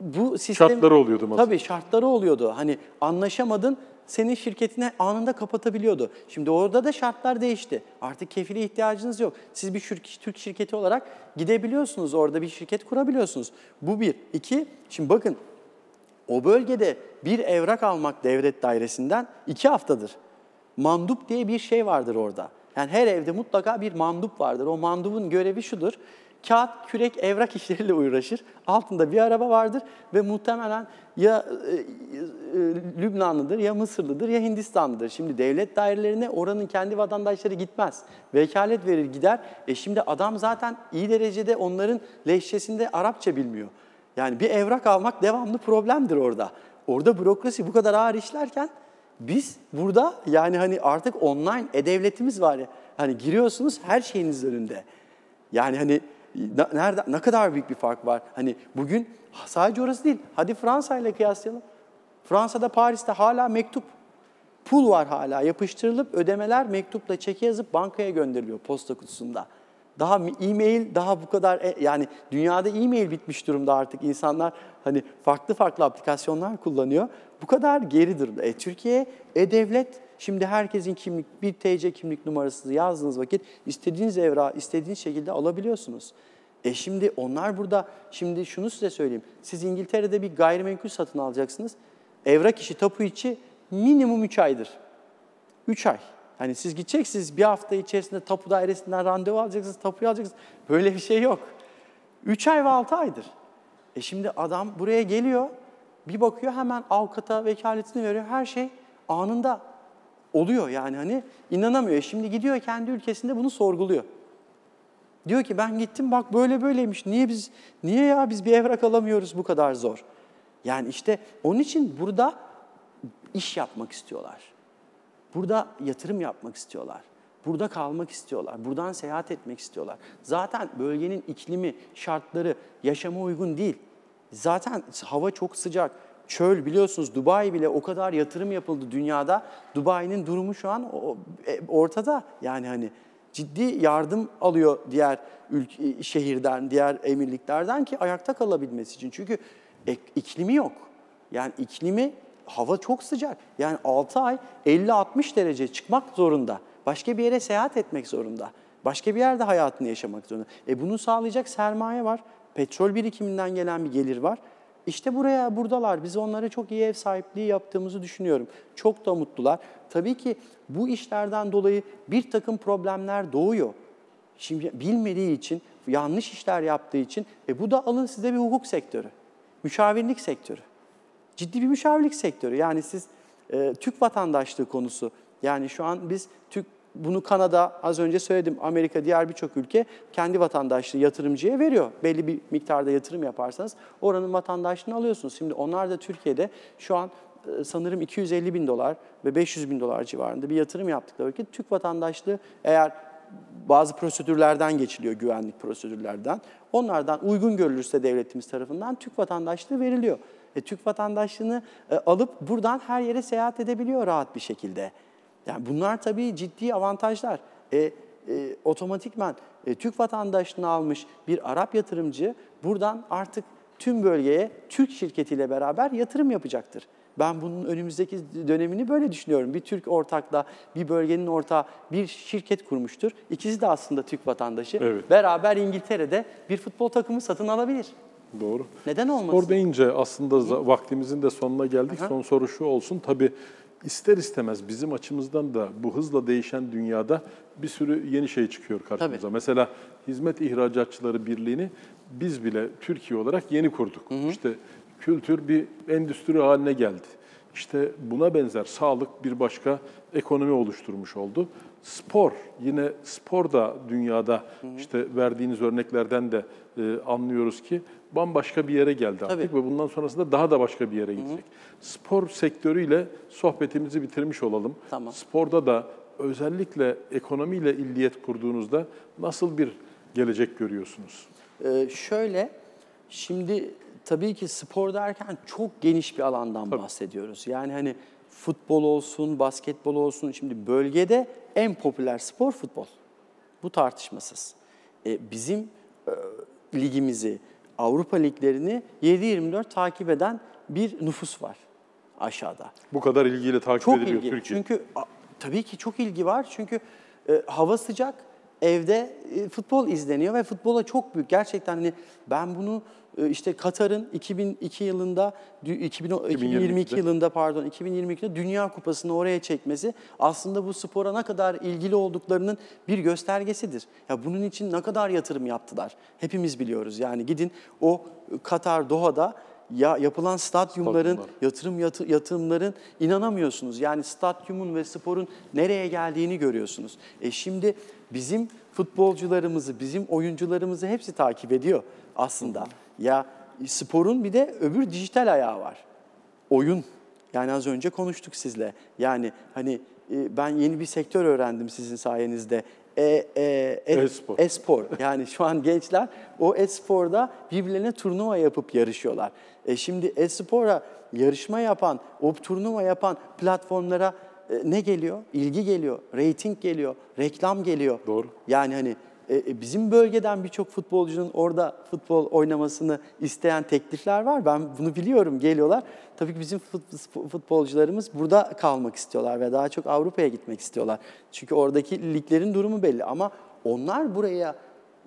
bu sistem... Şartları oluyordu. Tabii aslında. Şartları oluyordu. Hani anlaşamadın, senin şirketine anında kapatabiliyordu. Şimdi orada da şartlar değişti. Artık kefile ihtiyacınız yok. Siz bir şirk, Türk şirketi olarak gidebiliyorsunuz. Orada bir şirket kurabiliyorsunuz. Bu bir. İki, şimdi bakın. O bölgede bir evrak almak devlet dairesinden iki haftadır. Mandup diye bir şey vardır orada. Yani her evde mutlaka bir mandup vardır. O mandubun görevi şudur. Kağıt, kürek, evrak işleriyle uğraşır. Altında bir araba vardır ve muhtemelen ya Lübnanlıdır, ya Mısırlıdır, ya Hindistanlıdır. Şimdi devlet dairelerine oranın kendi vatandaşları gitmez. Vekalet verir gider. E şimdi adam zaten iyi derecede onların lehçesinde Arapça bilmiyor. Yani bir evrak almak devamlı problemdir orada. Orada bürokrasi bu kadar ağır işlerken biz burada yani hani artık online e-devletimiz var ya. Hani giriyorsunuz her şeyiniz önünde. Yani hani nerede ne kadar büyük bir fark var. Hani bugün sadece orası değil. Hadi Fransa ile kıyaslayalım. Fransa'da, Paris'te hala mektup. Pul var hala yapıştırılıp ödemeler mektupla çeki yazıp bankaya gönderiliyor posta kutusunda. Daha e-mail daha bu kadar yani dünyada e-mail bitmiş durumda artık insanlar hani farklı farklı aplikasyonlar kullanıyor. Bu kadar geri durumda. E, Türkiye e-devlet şimdi herkesin kimlik bir T C kimlik numarasını yazdığınız vakit istediğiniz evrağı istediğiniz şekilde alabiliyorsunuz. E şimdi onlar burada şimdi şunu size söyleyeyim. Siz İngiltere'de bir gayrimenkul satın alacaksınız. Evrak işi tapu içi minimum üç aydır. üç ay. Hani siz gideceksiniz bir hafta içerisinde tapu dairesinden randevu alacaksınız, tapuyu alacaksınız. Böyle bir şey yok. üç ay ve altı aydır. E şimdi adam buraya geliyor, bir bakıyor hemen avukata vekaletini veriyor. Her şey anında oluyor yani hani inanamıyor. E şimdi gidiyor kendi ülkesinde bunu sorguluyor. Diyor ki ben gittim bak böyle böyleymiş. Niye biz niye ya biz bir evrak alamıyoruz bu kadar zor? Yani işte onun için burada iş yapmak istiyorlar. Burada yatırım yapmak istiyorlar, burada kalmak istiyorlar, buradan seyahat etmek istiyorlar. Zaten bölgenin iklimi, şartları yaşama uygun değil. Zaten hava çok sıcak, çöl biliyorsunuz Dubai bile o kadar yatırım yapıldı dünyada. Dubai'nin durumu şu an ortada yani hani ciddi yardım alıyor diğer ülke, şehirden, diğer emirliklerden ki ayakta kalabilmesi için. Çünkü iklimi yok yani iklimi. Hava çok sıcak. Yani altı ay elli altmış derece çıkmak zorunda. Başka bir yere seyahat etmek zorunda. Başka bir yerde hayatını yaşamak zorunda. E bunu sağlayacak sermaye var. Petrol birikiminden gelen bir gelir var. İşte buraya buradalar. Biz onlara çok iyi ev sahipliği yaptığımızı düşünüyorum. Çok da mutlular. Tabii ki bu işlerden dolayı bir takım problemler doğuyor. Şimdi bilmediği için, yanlış işler yaptığı için e bu da alın size bir hukuk sektörü. Müşavirlik sektörü. Ciddi bir müşavirlik sektörü. Yani siz e, Türk vatandaşlığı konusu. Yani şu an biz Türk Bunu Kanada, az önce söyledim, Amerika, diğer birçok ülke kendi vatandaşlığı yatırımcıya veriyor. Belli bir miktarda yatırım yaparsanız oranın vatandaşlığını alıyorsunuz. Şimdi onlar da Türkiye'de şu an sanırım iki yüz elli bin dolar ve beş yüz bin dolar civarında bir yatırım yaptıkları vakit Türk vatandaşlığı, eğer bazı prosedürlerden geçiliyor, güvenlik prosedürlerden, onlardan uygun görülürse devletimiz tarafından Türk vatandaşlığı veriliyor. E, Türk vatandaşlığını e, alıp buradan her yere seyahat edebiliyor rahat bir şekilde. Yani bunlar tabii ciddi avantajlar. E, e, otomatikman e, Türk vatandaşlığını almış bir Arap yatırımcı buradan artık tüm bölgeye Türk şirketiyle beraber yatırım yapacaktır. Ben bunun önümüzdeki dönemini böyle düşünüyorum. Bir Türk ortakla bir bölgenin ortağı bir şirket kurmuştur. İkisi de aslında Türk vatandaşı. Evet. Beraber İngiltere'de bir futbol takımı satın alabilir. Doğru. Neden olmasın? Spor deyince aslında Hı? vaktimizin de sonuna geldik. Aha. Son soru şu olsun. Tabii ister istemez bizim açımızdan da bu hızla değişen dünyada bir sürü yeni şey çıkıyor karşımıza. Tabii. Mesela Hizmet İhracatçıları Birliği'ni biz bile Türkiye olarak yeni kurduk. Hı hı. İşte kültür bir endüstri haline geldi. İşte buna benzer sağlık bir başka ekonomi oluşturmuş oldu. Spor, yine spor da dünyada işte verdiğiniz örneklerden de e, anlıyoruz ki bambaşka bir yere geldi artık. Tabii. Ve bundan sonrasında daha da başka bir yere gidecek. Hı hı. Spor sektörüyle sohbetimizi bitirmiş olalım. Tamam. Sporda da özellikle ekonomiyle illiyet kurduğunuzda nasıl bir gelecek görüyorsunuz? Ee, şöyle, şimdi... Tabii ki spor derken çok geniş bir alandan Tabii. bahsediyoruz. Yani hani futbol olsun, basketbol olsun. Şimdi bölgede en popüler spor futbol. Bu tartışmasız. E, bizim e, ligimizi, Avrupa liglerini yedi yirmi dört takip eden bir nüfus var aşağıda. Bu kadar ilgiyle takip çok ediliyor ilgi. Türkiye. Çünkü a, tabii ki çok ilgi var. Çünkü e, hava sıcak. Evde futbol izleniyor ve futbola çok büyük. Gerçekten hani ben bunu işte Katar'ın iki bin iki yılında, iki bin, iki bin yirmi iki yılında pardon, iki bin yirmi ikide Dünya Kupası'nı oraya çekmesi aslında bu spora ne kadar ilgili olduklarının bir göstergesidir. Ya bunun için ne kadar yatırım yaptılar? Hepimiz biliyoruz. Yani gidin o Katar, Doha'da ya yapılan stadyumların, yatırım yatı, yatırımların inanamıyorsunuz. Yani stadyumun ve sporun nereye geldiğini görüyorsunuz. E şimdi bizim futbolcularımızı, bizim oyuncularımızı hepsi takip ediyor aslında. Hı hı. Ya sporun bir de öbür dijital ayağı var. Oyun. Yani az önce konuştuk sizle. Yani hani ben yeni bir sektör öğrendim sizin sayenizde. E, e, e-spor. E-spor. Yani şu an gençler o e-sporda birbirlerine turnuva yapıp yarışıyorlar. E şimdi e-spora yarışma yapan, o turnuva yapan platformlara e, ne geliyor? İlgi geliyor, reyting geliyor, reklam geliyor. Doğru. Yani hani e, bizim bölgeden birçok futbolcunun orada futbol oynamasını isteyen teklifler var. Ben bunu biliyorum, geliyorlar. Tabii ki bizim futbolcularımız burada kalmak istiyorlar ve daha çok Avrupa'ya gitmek istiyorlar. Çünkü oradaki liglerin durumu belli ama onlar buraya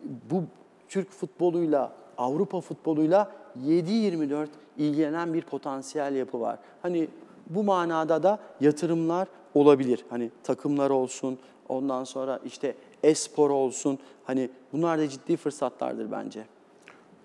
bu Türk futboluyla, Avrupa futboluyla yedi yirmi dört ilgilenen bir potansiyel yapı var. Hani bu manada da yatırımlar olabilir. Hani takımlar olsun, ondan sonra işte e-spor olsun. Hani bunlar da ciddi fırsatlardır bence.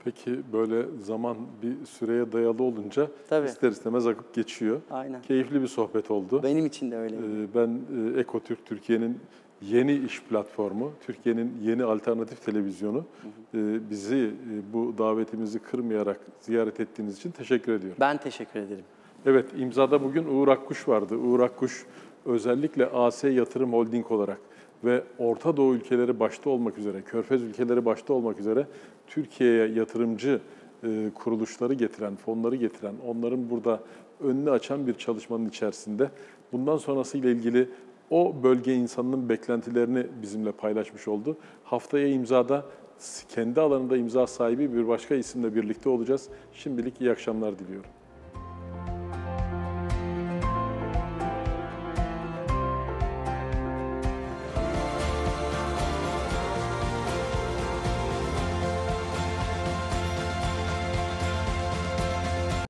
Peki böyle zaman bir süreye dayalı olunca Tabii. ister istemez akıp geçiyor. Aynen. Keyifli bir sohbet oldu. Benim için de öyle. Ben EKOTÜRK Türkiye'nin yeni iş platformu, Türkiye'nin yeni alternatif televizyonu, hı hı. bizi bu davetimizi kırmayarak ziyaret ettiğiniz için teşekkür ediyorum. Ben teşekkür ederim. Evet, imzada bugün Uğur Akkuş vardı. Uğur Akkuş özellikle A S Yatırım Holding olarak ve Orta Doğu ülkeleri başta olmak üzere, Körfez ülkeleri başta olmak üzere Türkiye'ye yatırımcı kuruluşları getiren, fonları getiren, onların burada önünü açan bir çalışmanın içerisinde bundan sonrasıyla ilgili o bölge insanının beklentilerini bizimle paylaşmış oldu. Haftaya imzada, kendi alanında imza sahibi bir başka isimle birlikte olacağız. Şimdilik iyi akşamlar diliyorum.